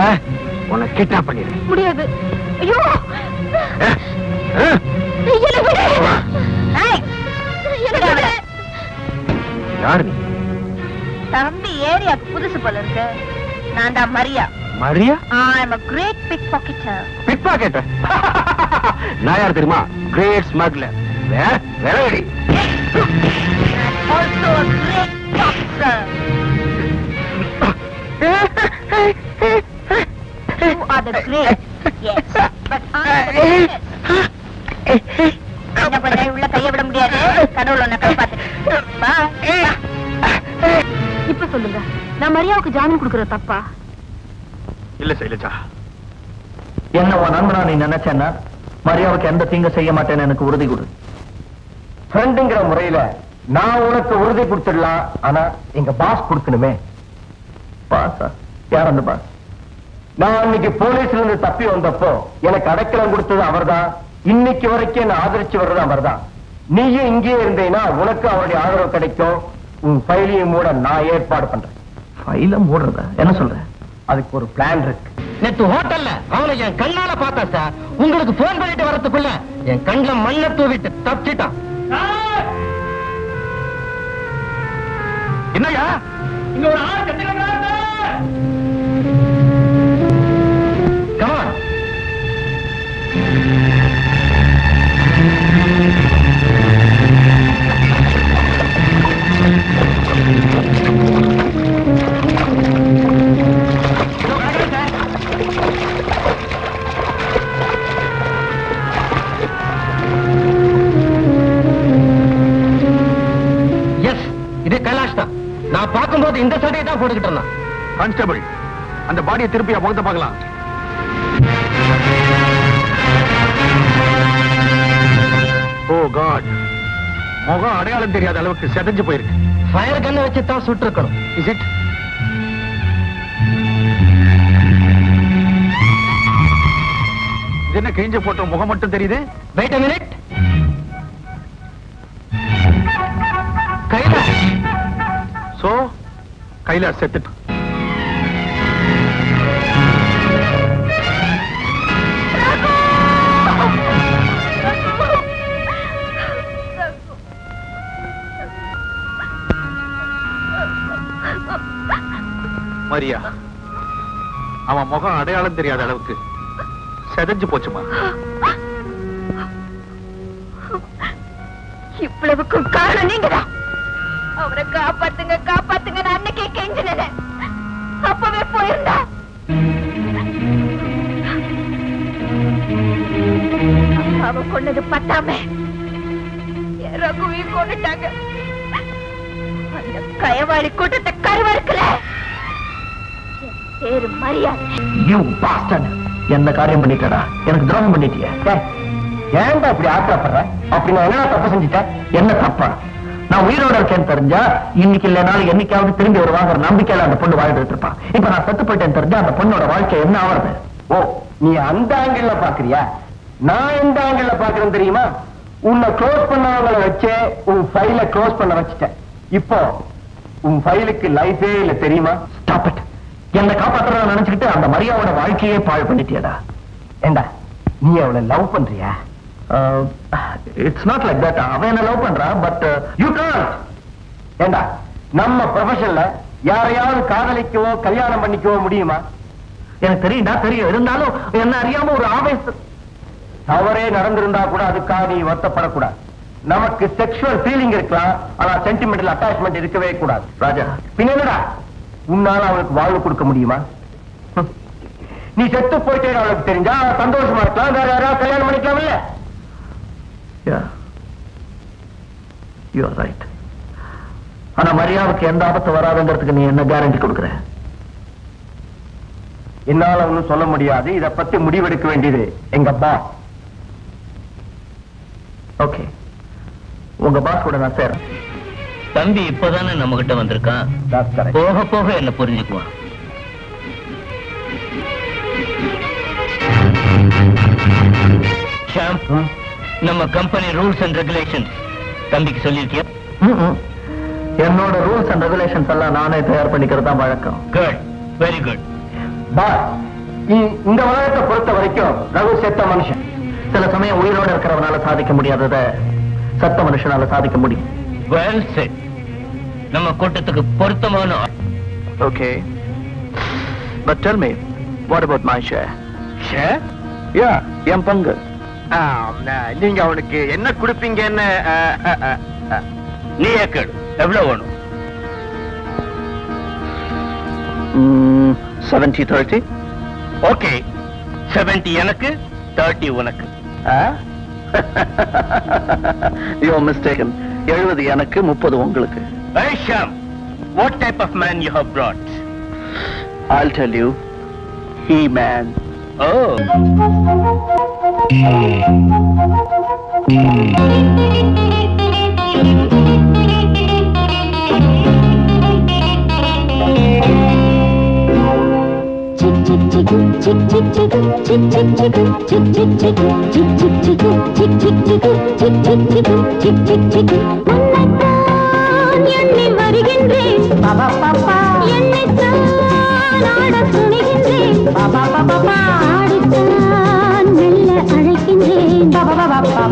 உன்னை கிட்னாப் பண்ணிடுறேன். முடியாது. ஐயோ தம்பி, ஏரியாக்கு புதுசு போல இருக்கு. நான் தான் Maria. Maria? I'm a great pickpocketer. Pickpocketer? நான் யார் தெரியுமா? Great smuggler. வேறடி. Also a great boxer. You are the great. Yes, but I'm the greatest. என்ன பண்ண உள்ள கைய விட முடியாது. கடவுள் உன்னை காப்பாத்து. இப்ப சொல்லுங்க, நான் மரியாவுக்கு ஜாமீன் கொடுக்கற தப்பா இல்ல? சைலஜா, என்ன உன் நண்பனா நீ நினைச்சேன்னா மரியாவுக்கு எந்த தீங்க செய்ய மாட்டேன்னு எனக்கு உறுதி கொடு. ஃப்ரெண்டுங்கிற முறையில நான் உனக்கு உறுதி கொடுத்துடலாம். ஆனா எங்க பாஸ் கொடுக்கணுமே. பாஸா? யார் அந்த பாஸ்? நான் அன்னைக்கு போலீஸ்ல இருந்து தப்பி வந்தப்போ எனக்கு அடைக்கலம் கொடுத்தது அவர்தான். இன்னைக்கு வரைக்கும் என்ன ஆதரிச்சு வர்றது அவர்தான். நீயும் இங்கே இருந்தீங்கன்னா உனக்கு அவருடைய ஆதரவு கிடைக்கும். உன் ஃபைலையும் மூட நான் ஏற்பாடு பண்றேன். ஃபைல மூடுறதா? என்ன சொல்றேன்? அதுக்கு ஒரு பிளான் இருக்கு. நேத்து ஹோட்டல்ல அவனை என் கண்ணால பார்த்தேன் சார். உங்களுக்கு போன் பண்ணிட்டு வரதுக்குள்ள என் கண்ணுல மண்ணை தூவிட்டு தப்பிச்சிட்டான். என்னையா இங்க ஒரு ஆள் கட்டிடங்களா? கமான். எஸ், இது கைலாஷ் தான். நான் பார்க்கும்போது இந்த சட்டையை தான் போட்டுக்கிட்டு இருந்தேன். கான்ஸ்டபிள், அந்த பாடியை திருப்பி அவங்க பார்க்கலாம். ஓ காட், முகம் அடையாளம் தெரியாத அளவுக்கு செதஞ்சு போயிருக்கு. ஃபயர் கண்ணை வச்சு தான் சுட்டிருக்கணும். Is it? என்ன கிழிஞ்ச போட்டோ முகம் மட்டும் தெரியுது. Wait a minute. Kailash. So Kailash செத்துட்டான். மரியா, அவன் முகம் அடையாளம் தெரியாத அளவுக்கு செதஞ்சு போச்சுமா? இவ்வளவுக்கும் காரணம் நீங்கதான். அவரை காப்பாத்துங்க காப்பாத்துங்க அன்னைக்கே கெஞ்சினேன். அப்பவே போயிருந்தா அவ கொண்டது பத்தாம ரகுவையும் கொண்டுட்டாங்க. You bastard! என்ன காரியம் பண்ணிட்டடா? எனக்கு துரோகம் பண்ணிட்டியா? டேய், ஏன்டா இப்படி ஆத்திரப்படுற? அப்படி நான் என்ன தப்பு செஞ்சிட்டேன்? என்ன தப்பா? நான் உயிரோட இருக்கேன்னு தெரிஞ்சா இன்னைக்கு இல்லைனால என்னைக்காவது திரும்பி வருவாங்க ஒரு நம்பிக்கையில அந்த பொண்ணு வாழ்ந்துட்டு இருப்பான். இப்ப நான் செத்து போயிட்டேன்னு தெரிஞ்சா அந்த பொண்ணோட வாழ்க்கை என்ன ஆவறது? ஓ, நீ அந்த ஆங்கிள்ல பாக்குறியா? நான் எந்த ஆங்கிள்ல பாக்குறேன்னு தெரியுமா? உன்னை க்ளோஸ் பண்ணவங்கள வச்சே உன் ஃபைல க்ளோஸ் பண்ண வச்சிட்டேன். இப்போ உன் ஃபைலுக்கு லைஃபே இல்ல தெரியுமா? Stop it. என்ன காப்பாத்துறத நினைச்சுக்கிட்டு அந்த மரியாவோட வாழ்க்கையே பாழ் பண்ணிட்டியடா. ஏண்டா நீ அவளை லவ் பண்றியா? It's not like that. அவ என்ன லவ் பண்றா, பட் யூ கான்ட். ஏண்டா நம்ம ப்ரொஃபஷன்ல யாரையாவது காதலிக்கவோ கல்யாணம் பண்ணிக்கவோ முடியுமா? எனக்கு தெரியும்டா, தெரியும். இருந்தாலும் என்ன அறியாம ஒரு ஆவேசம். அவரே நடந்திருந்தா கூட அதுக்காக நீ வருத்தப்படக்கூடாது. நமக்கு செக்ஷுவல் ஃபீலிங் இருக்கலாம், ஆனா சென்டிமெண்டல் அட்டாச்மெண்ட் இருக்கவே கூடாது. ராஜா பின்னடா, உன்னால அவளுக்கு வாழ்வு கொடுக்க முடியுமா? நீ செத்து போயிட்டே அவளுக்கு தெரிஞ்சா சந்தோஷமா இருக்கலாம், வேற யாராவது கல்யாணம் பண்ணிக்கலாம் இல்ல? You are right. ஆனா மரியாதைக்கு எந்த ஆபத்து வராதுங்கிறதுக்கு நீ என்ன கேரண்டி கொடுக்குற? என்னால ஒன்னும் சொல்ல முடியாது. இதை பத்தி முடிவெடுக்க வேண்டியது எங்க அப்பா. ஓகே, உங்க பாஸ் கூட நான் சேரேன். தம்பி இப்பதானே நம்ம கிட்ட வந்திருக்கான், போக போக என்ன புரிஞ்சுக்குவான். நம்ம கம்பெனி ரூல்ஸ் அண்ட் ரெகுலேஷன் தம்பிக்கு சொல்லியிருக்கியா? என்னோட ரூல்ஸ் அண்ட் ரெகுலேஷன்ஸ் எல்லாம் நானே தயார் பண்ணிக்கிறது தான் வழக்கம். Good, very good. பாஸ், இந்த உலகத்தை பொறுத்த வரைக்கும் ரகு செத்த மனுஷன். சில சமயம் உயிரோடு இருக்கிறவனால சாதிக்க முடியாதத சத்த மனுஷனால சாதிக்க முடியும். Well said. நம்ம கூட்டத்துக்கு பொருத்தமான. Okay, but tell me what about my share? Share? Yeah, என் பங்கு. நீங்க அவனுக்கு என்ன கொடுப்பீங்கன்னு நீ கேளு. எவ்வளவு வேணும்? 70-30. ஓகே, 70 எனக்கு, 30 உனக்கு. You are mistaken. 70 எனக்கு, 30 உங்களுக்கு. Vaisham, what type of man you have brought? I'll tell you. He man. Oh. மன்னைத்தான் என்னை வருகின்றேன் பாபா பாபா, என்னைத்தான் ஆடத் துணிகின்றேன் பாபா பாபா, ஆடித்தான் மெல்ல அழைக்கின்றேன் பாபா பாபா,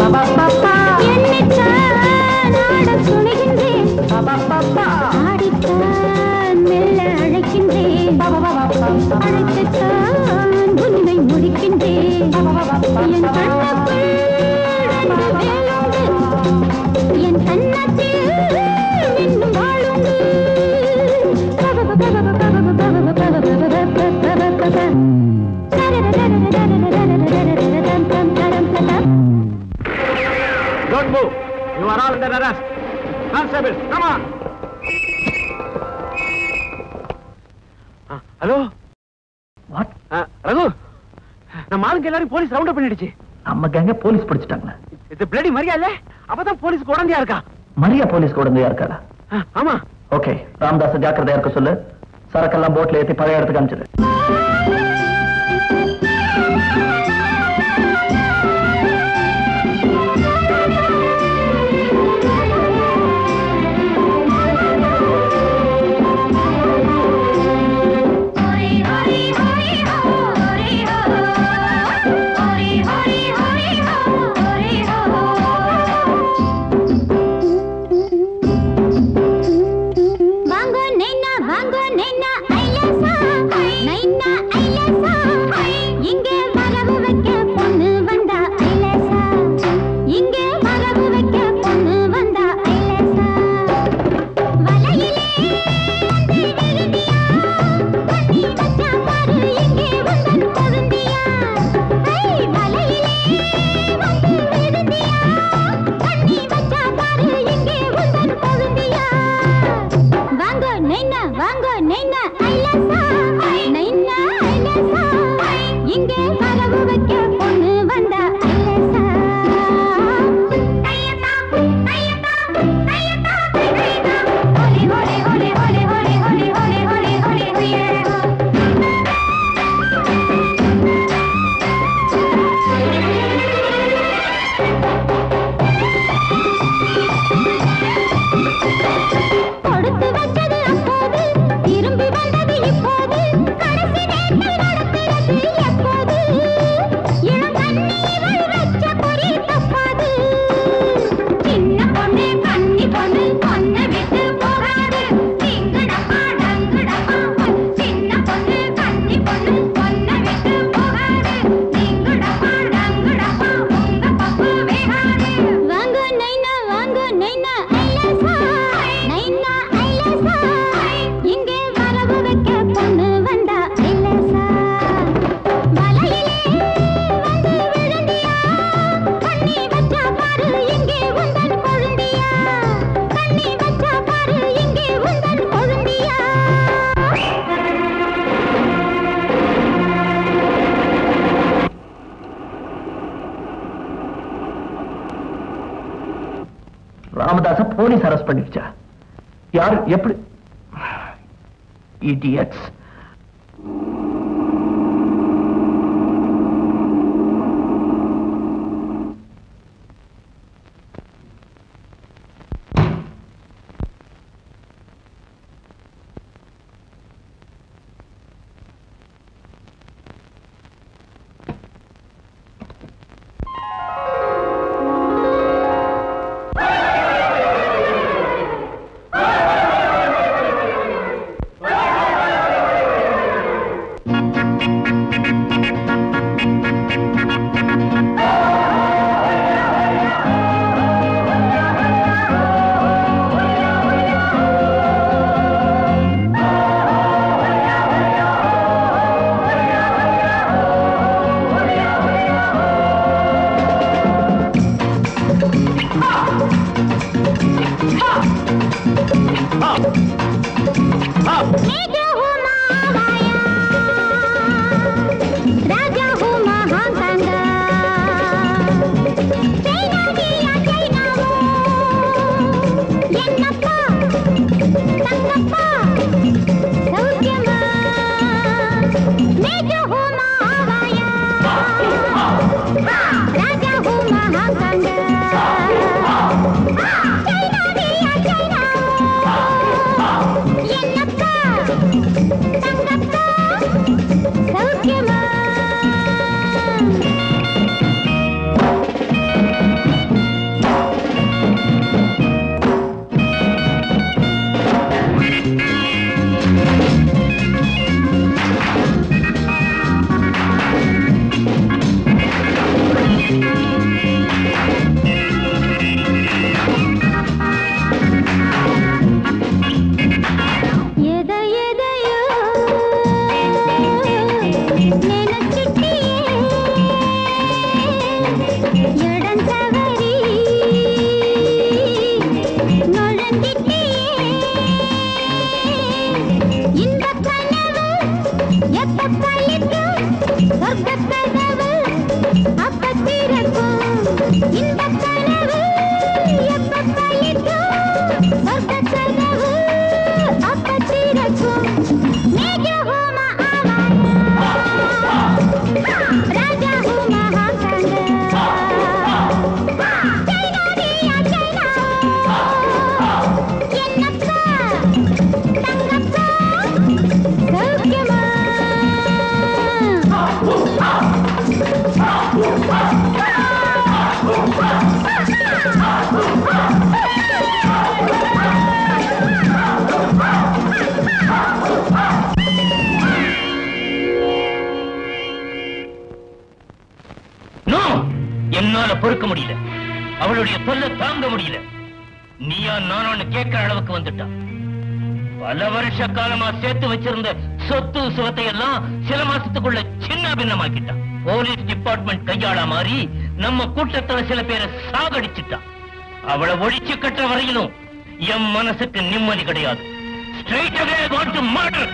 பாபா பாப்பா. Don't move. You are all under arrest. Constables, come on. Hello? What? Raghu. Namalum kellarum police round up panniduchu. Amma gange police pidichitaanga. It's a bloody Maria alle. Appo police kodandaya iruka. Maria police kodandaya irukala. Ama. Okay. Ramdas jaakiradaiya irukku sollu. Sarakallam boat la ethi palae edathukku amchiru. Idiots. என்னால பொறுக்க முடியல, அவளுடைய தொல்லை தாங்க முடியல. நீயா நானு கேட்கிற அளவுக்கு வந்துட்டான். பல வருஷ காலமா சேர்த்து வச்சிருந்த சொத்து சுவத்தை எல்லாம் சில மாசத்துக்குள்ள சின்ன பின்னமாக்கிட்டான். போலீஸ் டிபார்ட்மெண்ட் கையாள மாறி நம்ம கூட்டத்துல சில பேரை சாகடிச்சுட்டான். அவளை ஒழிச்சு கட்டுற வரையிலும் என் மனசுக்கு நிம்மதி கிடையாது. Straight away I want to murder.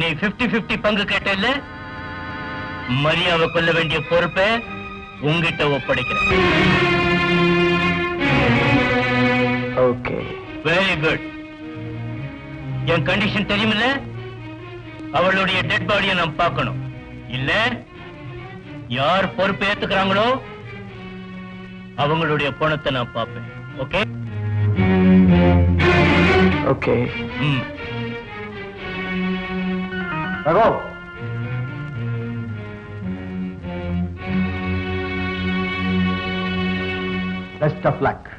நீ 50-50 பங்கு கேட்டல்ல, மரியாவை கொள்ள வேண்டிய பொறுப்பை உங்ககிட்ட ஒப்படைக்கிறேன். Okay, very good. என் கண்டிஷன் தெரியுமில்ல, அவளுடைய டெட் பாடியை நான் பார்க்கணும். இல்ல யார் பொறுப்பை ஏத்துக்கிறாங்களோ அவங்களுடைய பணத்தை நான் பார்ப்பேன். Okay okay. Raghu, best of luck.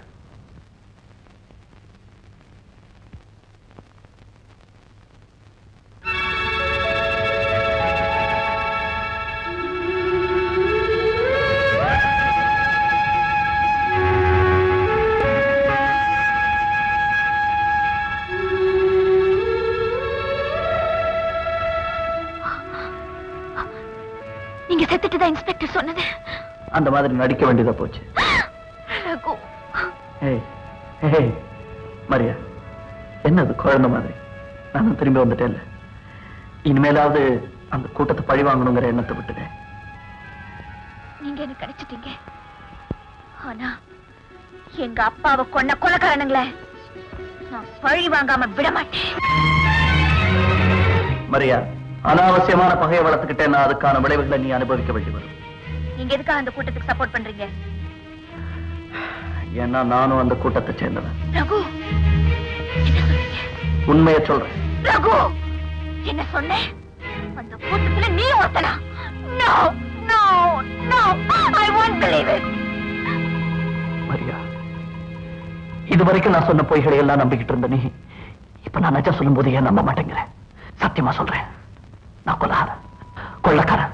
அந்த மாதிரி நடிக்க வேண்டியதா போச்சு. மரியா, என்னது குழந்தை மாதிரி? நானும் திரும்பி வந்துட்டேன். இனிமேலாவது அந்த கூட்டத்தை பழி வாங்கணுங்கிற எண்ணத்தை விட்டுட்டேன். நீங்க என்ன கிடைச்சிட்டீங்க. ஆனா எங்க அப்பாவை கொன்ன கொலைக்காரனுங்களே நான் பழி வாங்காம விட மாட்டேன். மரியா, அனாவசியமான பகையை வளர்த்துக்கிட்டேன்னா அதுக்கான விளைவுகளை நீ அனுபவிக்க வேண்டி வரும். நீங்க எதுக்காக அந்த கூட்டத்துக்கு சப்போர்ட் பண்றீங்க? ஏன்னா நானும் அந்த கூட்டத்தை சேர்ந்தவன். ரகு, உண்மையை சொல்றேன். ரகு, என்ன சொன்ன? அந்த கூட்டத்துல நீ ஒருத்தனா? No no no, I want believe it. Maria, இதுவரைக்கும் நான் சொன்ன பொய்களை எல்லாம் நம்பிக்கிட்டு இருந்த நீ இப்ப நான் நிஜம் சொல்லும் போது ஏன் நம்ப மாட்டேங்கிறேன்? சத்தியமா சொல்றேன், நான் கொல்லகாரன், கொள்ளக்காரன்.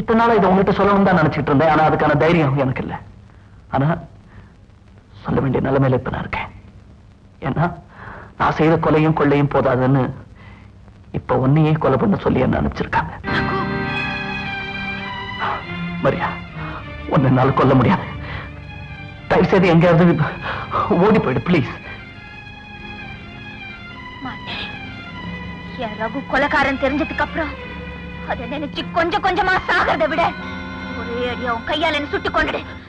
இத்தனை நாள இதை உங்ககிட்ட சொல்லணும் தான் நினைச்சிட்டு இருந்தேன். ஆனா அதுக்கான தைரியம் எனக்கு இல்லை. ஆனா சொல்ல வேண்டிய நிலைமையில இப்ப நான் இருக்கேன். ஏன்னா நான் செய்த கொலையும் கொள்ளையும் போதாதுன்னு இப்ப உன்னையே கொலை பண்ண சொல்லி என்ன அனுப்பிச்சிருக்காங்க. மரியா, ஒன்னால கொல்ல முடியாது. தயவு செய்து எங்கேயாவது ஓடி போயிடு பிளீஸ். ரகு கொலைக்காரன் தெரிஞ்சதுக்கு அப்புறம் அதை நினைச்சு கொஞ்சம் கொஞ்சமா சாகிறத விட ஒரே அடியா உன் கையால என்ன சுட்டு கொண்டு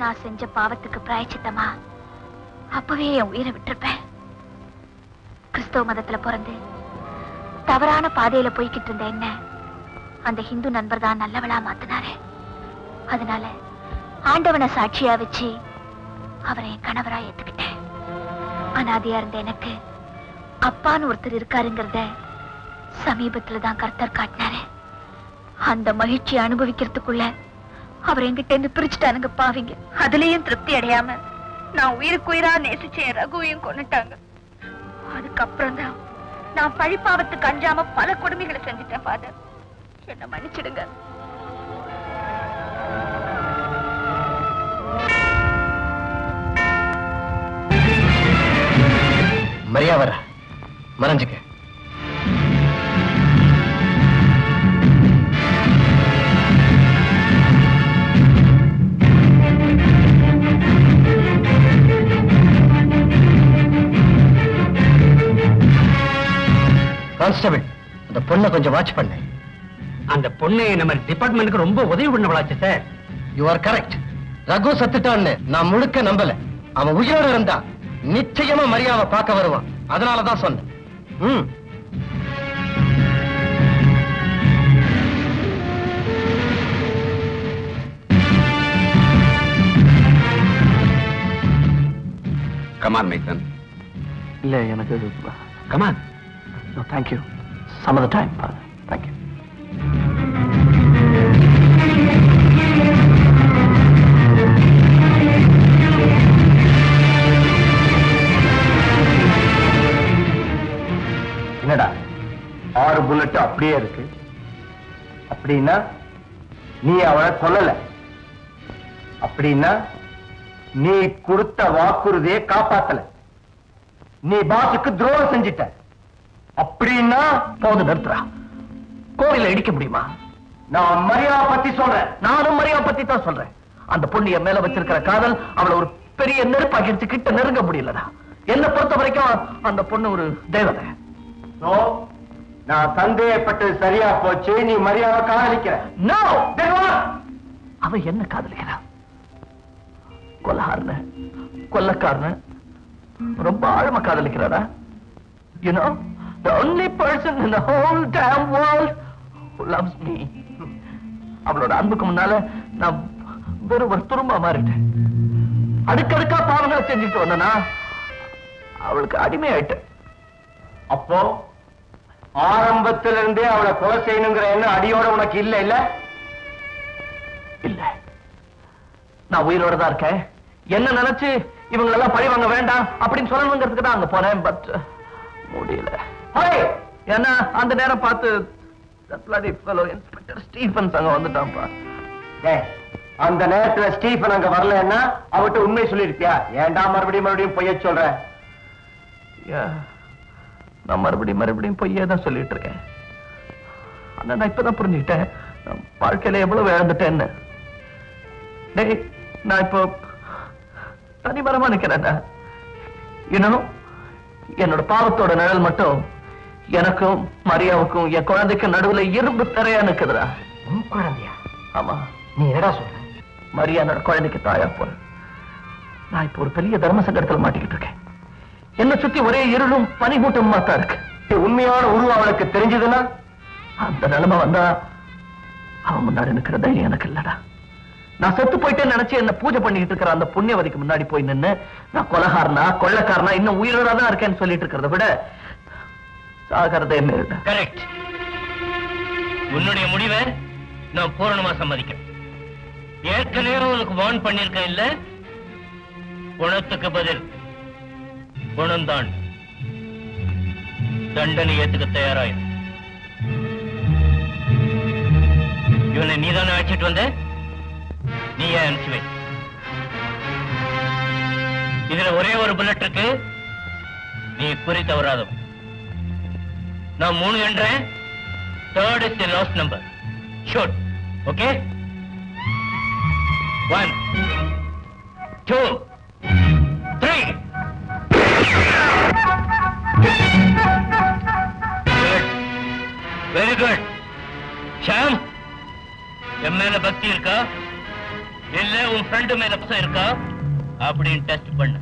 நான் செஞ்ச பாவத்துக்கு பிராயச்சித்தமா அப்பவே என் உயிரை விட்டுருப்பேன். கிறிஸ்தவ மதத்துல பிறந்து தவறான பாதையில போய்கிட்டு இருந்த என்ன அந்த ஹிந்து நண்பர் தான் நல்லவளா மாத்தினாரு. அதனால ஆண்டவனை சாட்சியா வச்சு அவரை என் கணவரா ஏத்துக்கிட்டேன். அனாதையா இருந்த எனக்கு அப்பான்னு ஒருத்தர் இருக்காருங்கிறத சமீபத்தில் தான் கர்த்தர் காட்டினாரு. அந்த மகிழ்ச்சியை அனுபவிக்கிறதுக்குள்ள அவர் எங்கிட்ட இருந்து பிரிச்சுட்டானுங்க பாவீங்க. அதுலயும் திருப்தி அடையாம நான் உயிருக்குயிரா நேசிச்சேன் ரகுவையும் கொண்டுட்டாங்க. அதுக்கப்புறம் தான் நான் பழிப்பாவத்துக்கு அஞ்சாம பல கொடுமைகளை செஞ்சுட்டேன். ஃபாதர், என்ன மன்னிச்சிடுங்க. மரியா, வர மறைஞ்சுக்க. கான்ஸ்டபிள், அந்த பொண்ணை கொஞ்சம் வாட்ச் பண்ணு. அந்த பொண்ணை நம்ம டிபார்ட்மெண்ட்டுக்கு ரொம்ப உதவி பண்ணவளாச்சு sir. You are correct. Raghu சத்துட்டான்னு நான் முழுக்க நம்பல. அவன் உயிரோடு இருந்தா நிச்சயமா மரியாதை பார்க்க வருவான். அதனாலதான் சொன்னேன். Come on, Nathan. Come on. No, thank you. Some other time, Father. Thank you. என்னடா, 6 புல்லட் அப்படியே இருக்கு. அப்படின்னா நீ அவளை கொல்லல. அப்படின்னா நீ கொடுத்த வாக்குறுதியை காப்பாத்தல. நீ பாசுக்கு துரோகம் செஞ்சிட்ட. அப்படின்னா போது நிறுத்துறா. கோவில இடிக்க முடியுமா? நான் மரியா பத்தி சொல்றேன். நானும் மரியா பத்தி தான் சொல்றேன். அந்த பொண்ணிய மேல வச்சிருக்கிற காதல் அவளை ஒரு பெரிய நெருப்பாக்கிடுச்சு. கிட்ட நெருங்க முடியலடா. என்ன பொறுத்த வரைக்கும் அந்த பொண்ணு ஒரு தெய்வத்தை. நான் சந்தேகப்பட்டு சரியா போச்சு. நீ மரியாதை காதலிக்கிற. அவன் என்ன காதலிக்கிறா? கொலகாரன, கொல்லக்காரன, ரொம்ப ஆழமா காதலிக்கிறாரா? You know, the only person in the whole damn world who loves me. அவளோட அன்புக்கு முன்னால நான் வெறும் துரும்பா மாறிட்டேன். அடுக்கடுக்கா பாவங்களை செஞ்சுட்டு வந்தனா அவளுக்கு அடிமையாயிட்டேன். அப்போ ஆரம்பத்திலிருந்தே அவளை கொலை செய்யணுங்கிற என்ன அடியோட உனக்கு இல்ல? இல்ல இல்ல, நான் உயிரோட தான் இருக்கேன். என்ன நினைச்சு இவங்களெல்லாம் பழி வாங்க வேண்டாம் அப்படின்னு சொல்லணுங்கிறதுக்கு தான் அங்க போனேன். பட் முடியல. ஏன்னா அந்த நேரம் பார்த்து இன்ஸ்பெக்டர் ஸ்டீஃபன் அங்க வந்துட்டான்பா. அந்த நேரத்துல ஸ்டீஃபன் அங்க வரலன்னா அவட்ட உண்மை சொல்லிருப்பியா? ஏண்டா மறுபடியும் மறுபடியும் பொய்ய சொல்ற? நான் மறுபடியும் பொய்யதான் சொல்லிட்டு இருக்கேன். ஆனா நான் இப்பதான் புரிஞ்சுக்கிட்டேன் வாழ்க்கையில எவ்வளவு இழந்துட்டேன்னு. நான் இப்போ தனிமரமா நிக்கிறேன். இன்னும் என்னோட பாவத்தோட நிழல் மட்டும் எனக்கும் மரியாவுக்கும் என் குழந்தைக்கும் நடுவுல இரும்பு திரையா நிக்குதுடா. குழந்தையா? ஆமா. நீ என்னடா சொல்ற? மரியா என்னோட குழந்தைக்கு தாயா போன. நான் இப்ப ஒரு பெரிய தர்ம சங்கடத்துல மாட்டிக்கிட்டு இருக்கேன். என்ன சுத்தி ஒரே இருளும் பனிமூட்டமா தான் இருக்கு. உண்மையான உருவம் அவளுக்கு தெரிஞ்சதுன்னா அந்த நிலைமை வந்தா அவன் முன்னாடி நிக்கிறதா எனக்கு இல்லடா. நான் செத்து போயிட்டே நினைச்சு என்ன பூஜை பண்ணிட்டு இருக்கிற அந்த புண்ணியவதிக்கு முன்னாடி போய் நின்னு நான் கொலகாரனா கொள்ளக்காரனா இன்னும் உயிரோட தான் இருக்கேன்னு சொல்லிட்டு இருக்கிறத விட சாகிறதே மேல்டா. கரெக்ட். உன்னுடைய முடிவை நான் பூரணமா சம்மதிக்கிறேன். ஏற்கனவே உனக்கு வார்ன் பண்ணிருக்கேன் இல்ல? குணத்துக்கு பதில் குணம்தான். தண்டனை ஏத்துக்க தயாராய். இவனை நீதானே அழைச்சிட்டு வந்த? நீ ஏன் அனுப்பிச்சு? இதுல ஒரே ஒரு புல்லட் இருக்கு. நீ குறி தவறாத. நான் 3 என்றேன். 3rd is the last number. Shoot. Okay? 1, 2, 3. Good. Very good. Sham, என் மேல பக்தி இருக்கா இல்ல உன் ஃப்ரெண்ட் மேல பசம் இருக்கா அப்படின்னு டெஸ்ட் பண்ண.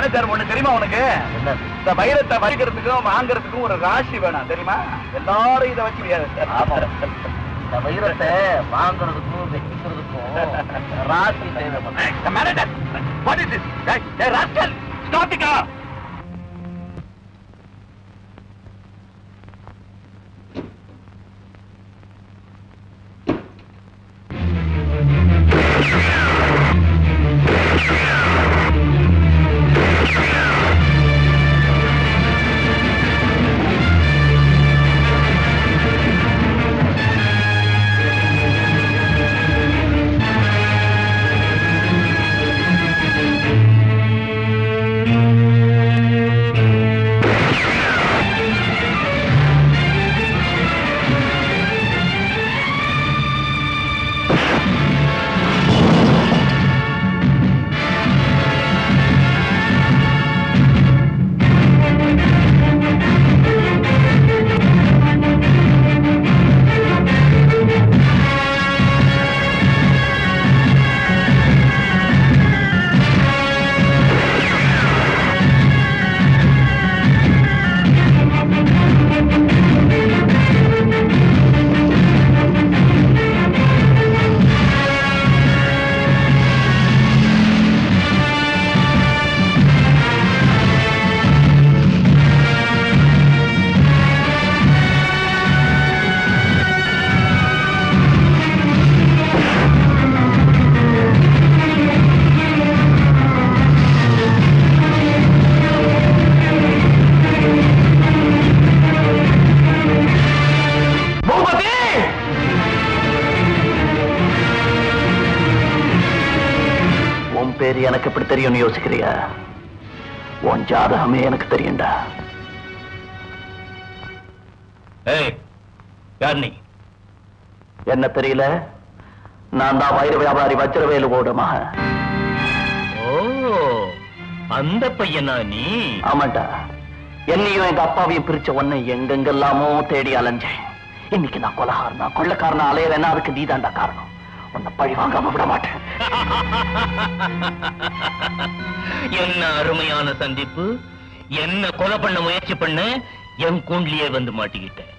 மேனேஜர், ஒண்ணு தெரியுமா உனக்கு? இந்த வைரத்தை வலிக்கிறதுக்கும் வாங்கறதுக்கும் ஒரு ராசி வேணும் தெரியுமா? எல்லாரும் இதை வச்சு இந்த வைரத்தை வாங்கறதுக்கும் வைக்கிறதுக்கும் ராசி தேவை. Manager, what is this? Rascal, stop the car. எனக்கு எப்படி தெரியும்னு யோசிக்கிறியா? உன் ஜாதகமே எனக்கு தெரியும்டா. ஏய், யார் நீ? என்ன தெரியல? நான் தான் வைர வியாபாரி வஜ்ரவேலுவோட மகன். ஓ, அந்த பையனா நீ? ஆமாடா. என்னையும் எங்க அப்பாவையும் பிரிச்ச உன்னை எங்கெங்கெல்லாமோ தேடி அலைஞ்சேன். இன்னைக்கு நான் கொலகாரனா கொள்ளக்காரனா அலையறேன்னா அதுக்கு நீதாண்டா காரணம். உன்னை பழி வாங்காம விட மாட்டேன். என்ன அருமையான சந்திப்பு. என்ன கொலை பண்ண முயற்சி பண்ண என் கூண்டிலேயே வந்து மாட்டிக்கிட்டேன்.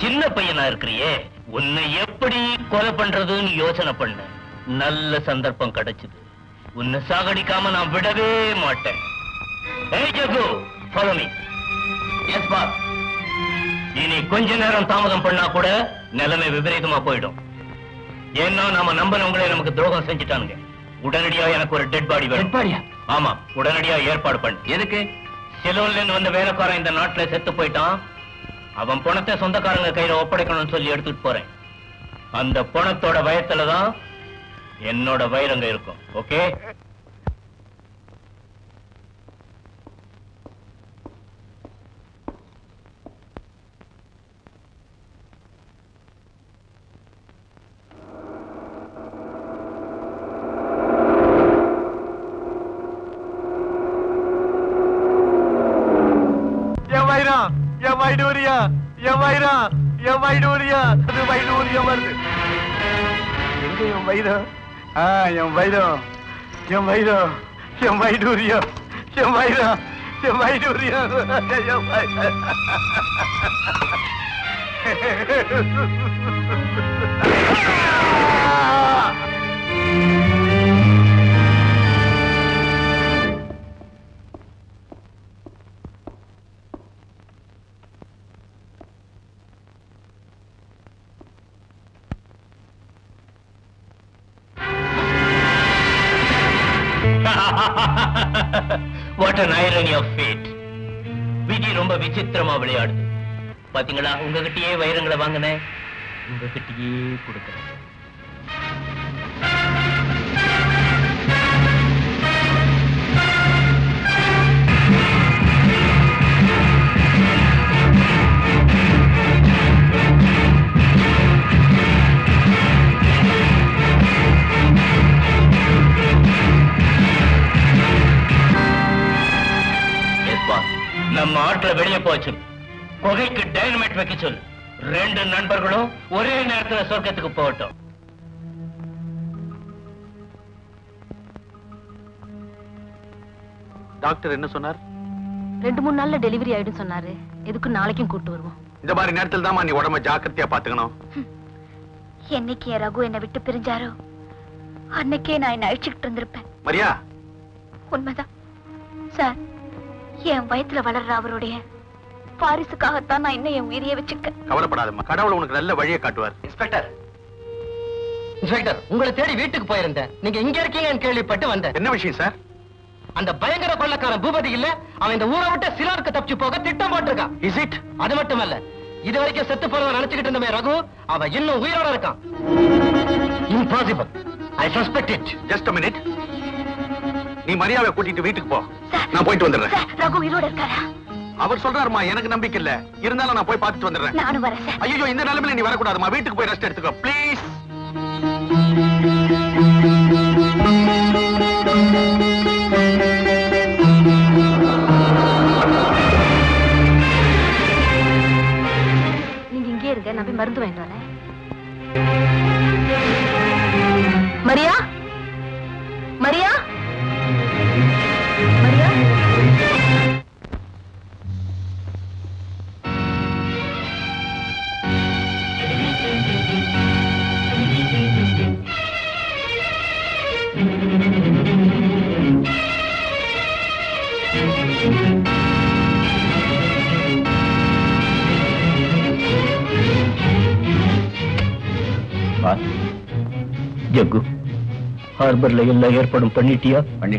சின்ன பையனா இருக்கிறியே, உன்னை எப்படி கொலை பண்றதுன்னு யோசனை பண்ண நல்ல சந்தர்ப்பம் கிடைச்சது. உன்னை சாகடிக்காம நான் விடவே மாட்டேன். Hey Jago, follow me. Yes, boss. இனி கொஞ்ச நேரம் தாமதம் பண்ணா கூட நிலைமை விபரீதமா போயிடும். ஏன்னா நாம நம்பனவங்களே நமக்கு துரோகம் செஞ்சுட்டானுங்க. உடனடியா எனக்கு ஒரு டெட் பாடி வேணும். டெட் பாடியா? ஆமா, உடனடியா ஏற்பாடு பண்ணு. எதுக்கு? சிலோன்லேருந்து வந்த வேலைக்காரன் இந்த நாட்டுல செத்து போயிட்டான். அவன் பணத்தை சொந்தக்காரங்க கையில ஒப்படைக்கணும்னு சொல்லி எடுத்துட்டு போறேன். அந்த பணத்தோட வயத்துலதான் என்னோட வைரங்க இருக்கும். Okay, What an irony of fate. விதி ரொம்ப விசித்திரமா விளையாடுது. பாத்தீங்களா, உங்ககிட்டயே வைரங்களை வாங்கினே, உங்ககிட்டயே கொடுக்கிறேன். நம்ம ஆட்ல வெளியே போச்சு. கொகைக்கு டைனமைட் வைக்க சொல்லு. ரெண்டு நண்பர்களும் ஒரே நேரத்துல சொர்க்கத்துக்கு போகட்டும். டாக்டர் என்ன சொன்னார்? 2-3 நாள்ல டெலிவரி ஆயிடும் சொன்னாரு. எதுக்கு நாளைக்கும் கூட்டு வருவோம். இந்த மாதிரி நேரத்துல தான் நீ உடம்ப ஜாக்கிரதையா பாத்துக்கணும். என்னைக்கே ரகு என்னை விட்டு பிரிஞ்சாரோ அன்னைக்கே நான் என்ன அழிச்சுக்கிட்டு இருந்திருப்பேன். மரியா, உண்மைதான் சார். என் வயத்துல வளர்ற அவருடைய வாரிசுக்காகத்தான் நான் இன்னும் என் உயிரியை வச்சுக்க. கவலைப்படாதம்மா, கடவுள் உனக்கு நல்ல வழியை காட்டுவார். இன்ஸ்பெக்டர், உங்களை தேடி வீட்டுக்கு போயிருந்தேன். நீங்க இங்க இருக்கீங்கன்னு கேள்விப்பட்டு வந்தேன். என்ன விஷயம் சார்? அந்த பயங்கர கொள்ளக்காரன் பூபதி இல்ல, அவன் இந்த ஊரை விட்டு சிலருக்கு தப்பிச்சு போக திட்டம் போட்டிருக்கான். Is it? அது மட்டும் இல்ல, இது வரைக்கும் செத்து போறவன் நினைச்சுக்கிட்டு இருந்தமே ரகு, அவன் இன்னும் உயிரோட இருக்கான். Impossible. I suspect it. Just a minute. நீ மரியாதை கூட்டிட்டு வீட்டுக்கு போ, நான் போயிட்டு வந்துடுறேன். ரகு உயிரோட இருக்காரா? அவர் சொல்றாருமா, எனக்கு நம்பிக்கை இல்ல. இருந்தாலும் நான் போய் பார்த்துட்டு வந்துடுறேன். நானும் வரேன் சார். ஐயோ, இந்த நிலைமையில நீ வரக்கூடாதுமா. வீட்டுக்கு போய் ரெஸ்ட் எடுத்துக்கோ ப்ளீஸ். நீங்க இங்கே இருக்க, நான் போய் மருந்து வாங்கிட்டு வரேன். மரியா, மரியா, ஜக்கு, ஹார்பர்ல எல்லாம் ஏற்பாடும் பண்ணிட்டியா? பண்ணி.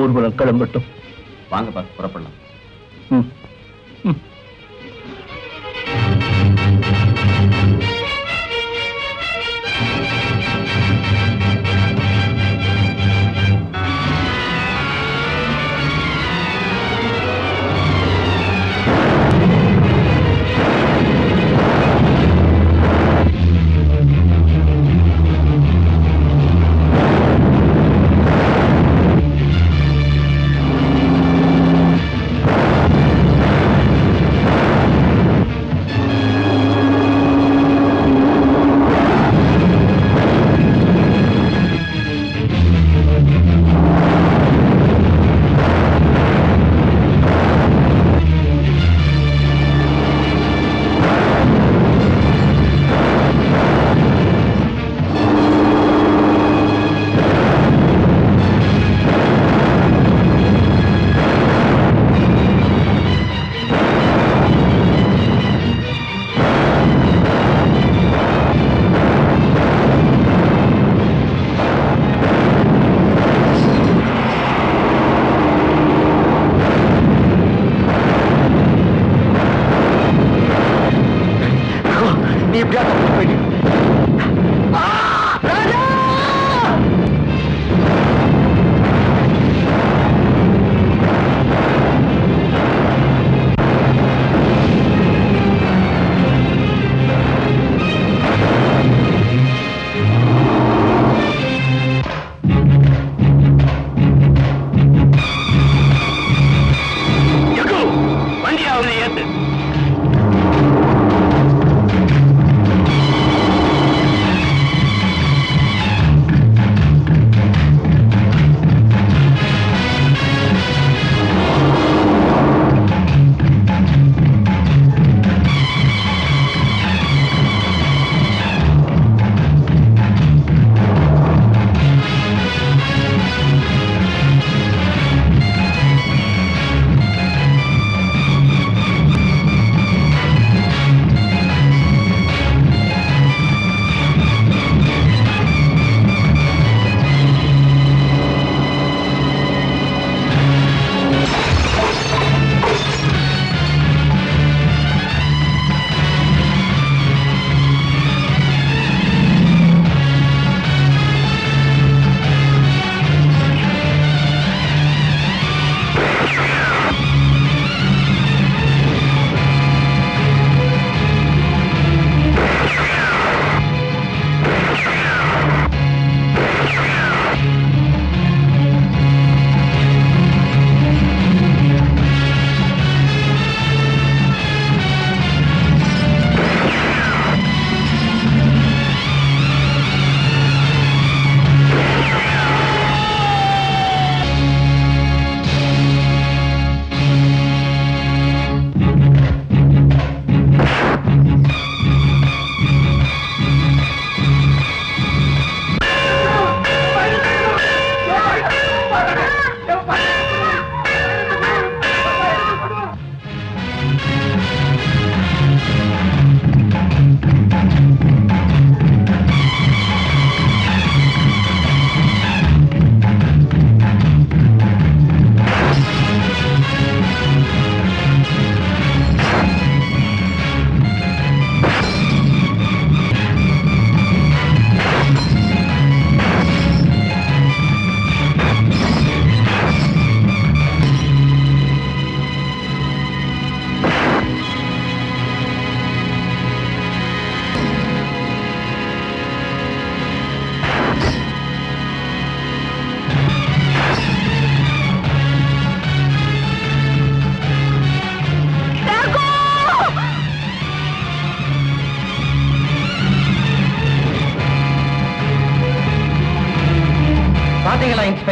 ஊர்வலம் கிளம்பட்டும். வாங்க பா, புறப்படலாம். ம்,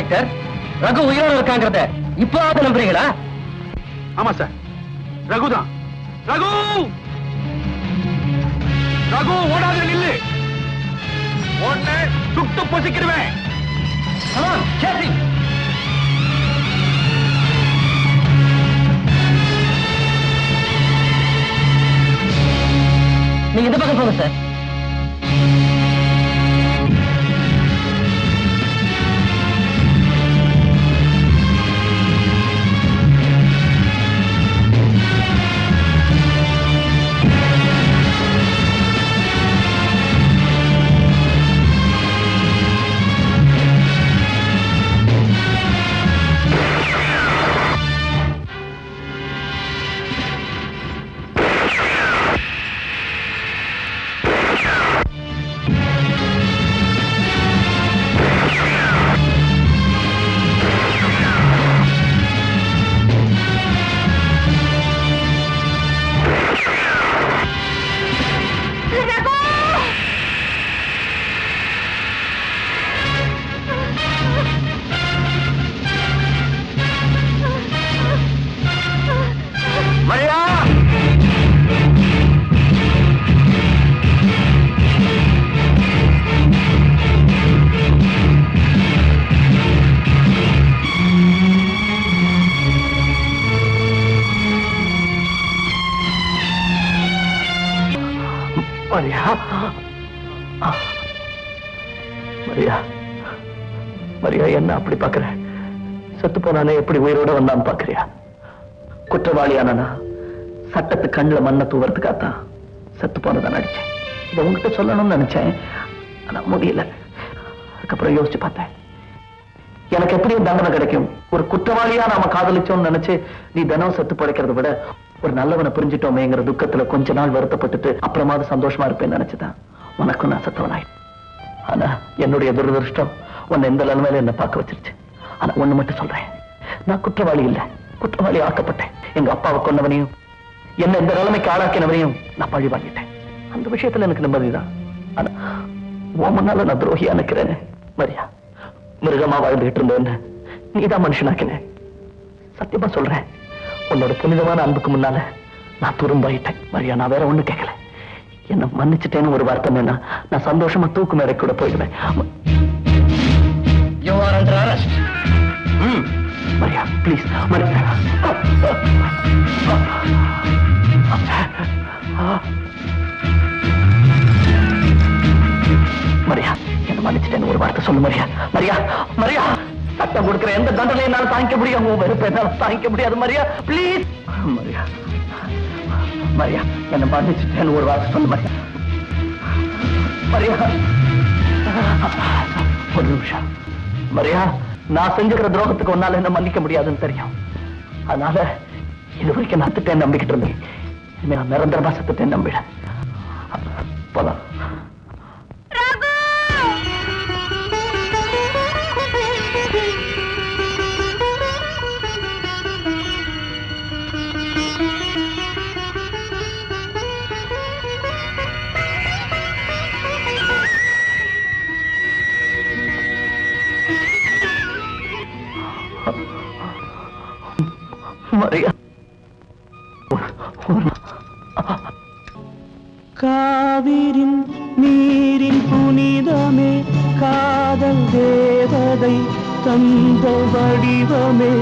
Inspector. Raghu, you are coming here. You are coming here. Yes, sir. Raghu, da. Raghu! Raghu, what are you doing? What are you doing? Come on, chase him. You are coming here, sir. எப்படி உயிரோட வந்தான் பாக்குறியா? குற்றவாளியானா சட்டத்து கண்ணுல மண்ண தூவறதுக்காகத்தான் செத்து போனதான் அடிச்சேன். இதை உங்ககிட்ட சொல்லணும்னு நினைச்சேன், ஆனா முடியல. அதுக்கப்புறம் யோசிச்சு பார்த்தேன், எனக்கு எப்படியும் தண்டனை கிடைக்கும். ஒரு குற்றவாளியா நாம காதலிச்சோம்னு நினைச்சு நீ தினம் செத்து படைக்கிறத விட ஒரு நல்லவனை புரிஞ்சிட்டோமேங்கிற துக்கத்துல கொஞ்ச நாள் வருத்தப்பட்டுட்டு அப்புறமாவது சந்தோஷமா இருப்பேன்னு நினைச்சுதான் உனக்கும் நான் செத்தவனாய். ஆனா என்னுடைய துரதிருஷ்டம் உன்னை இந்த நிலைமையில என்ன பார்க்க வச்சிருச்சு. ஆனா ஒண்ணு மட்டும் சொல்றேன், நான் குற்றவாளி இல்ல, குற்றவாளி ஆக்கப்பட்டேன். எங்க அப்பாவை கொன்னவனையும் என்ன இந்த நிலைமைக்கு ஆளாக்கினவனையும் நான் பழி வாங்கிட்டேன். அந்த விஷயத்துல எனக்கு நிம்மதிதான். ஆனா ஓமனால நான் துரோகியா நிக்கிறேன். மரியா மிருகமா வாழ்ந்துகிட்டு இருந்தவன்னு நீதான் மனுஷனாக்கின. சத்தியமா சொல்றேன், உன்னோட புனிதமான அன்புக்கு முன்னால நான் துரும்பாயிட்டேன். மரியா, நான் வேற ஒண்ணு கேட்கல. என்ன மன்னிச்சுட்டேன்னு ஒரு வார்த்தை வேணா, நான் சந்தோஷமா தூக்கு மேடை கூட போயிடுவேன். You are under arrest. Maria, please. Maria. Maria, you know, manage ten over bar. Tell me, Maria. Maria, Maria. Satta gudkar. End the dandle. Naal tanke budiya ho. Veru pedal tanke budiya. Maria, please. Maria, Maria, you know, manage ten over bar. Tell me, Maria. Maria. பொருஷா, Maria, நான் செஞ்சுக்கிற துரோகத்துக்கு ஒன்னால என்ன மன்னிக்க முடியாதுன்னு தெரியும். அதனால இது வரைக்கும் நான் திட்டேன் நம்பிக்கிட்டு இருந்தேன். இனிமே நான் நிரந்தரமா சத்திட்டேன் நம்பிட. போலாம். காவிரின் நீரின் புனிதமே, காதல் தேவதை தந்த வடிவமே,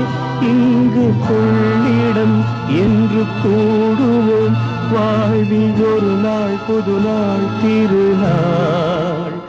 இங்கு கொள்ளிடம் என்று கூடுவோம். வாழ்வில் ஒரு நாள் புது நாள் திருநாள்.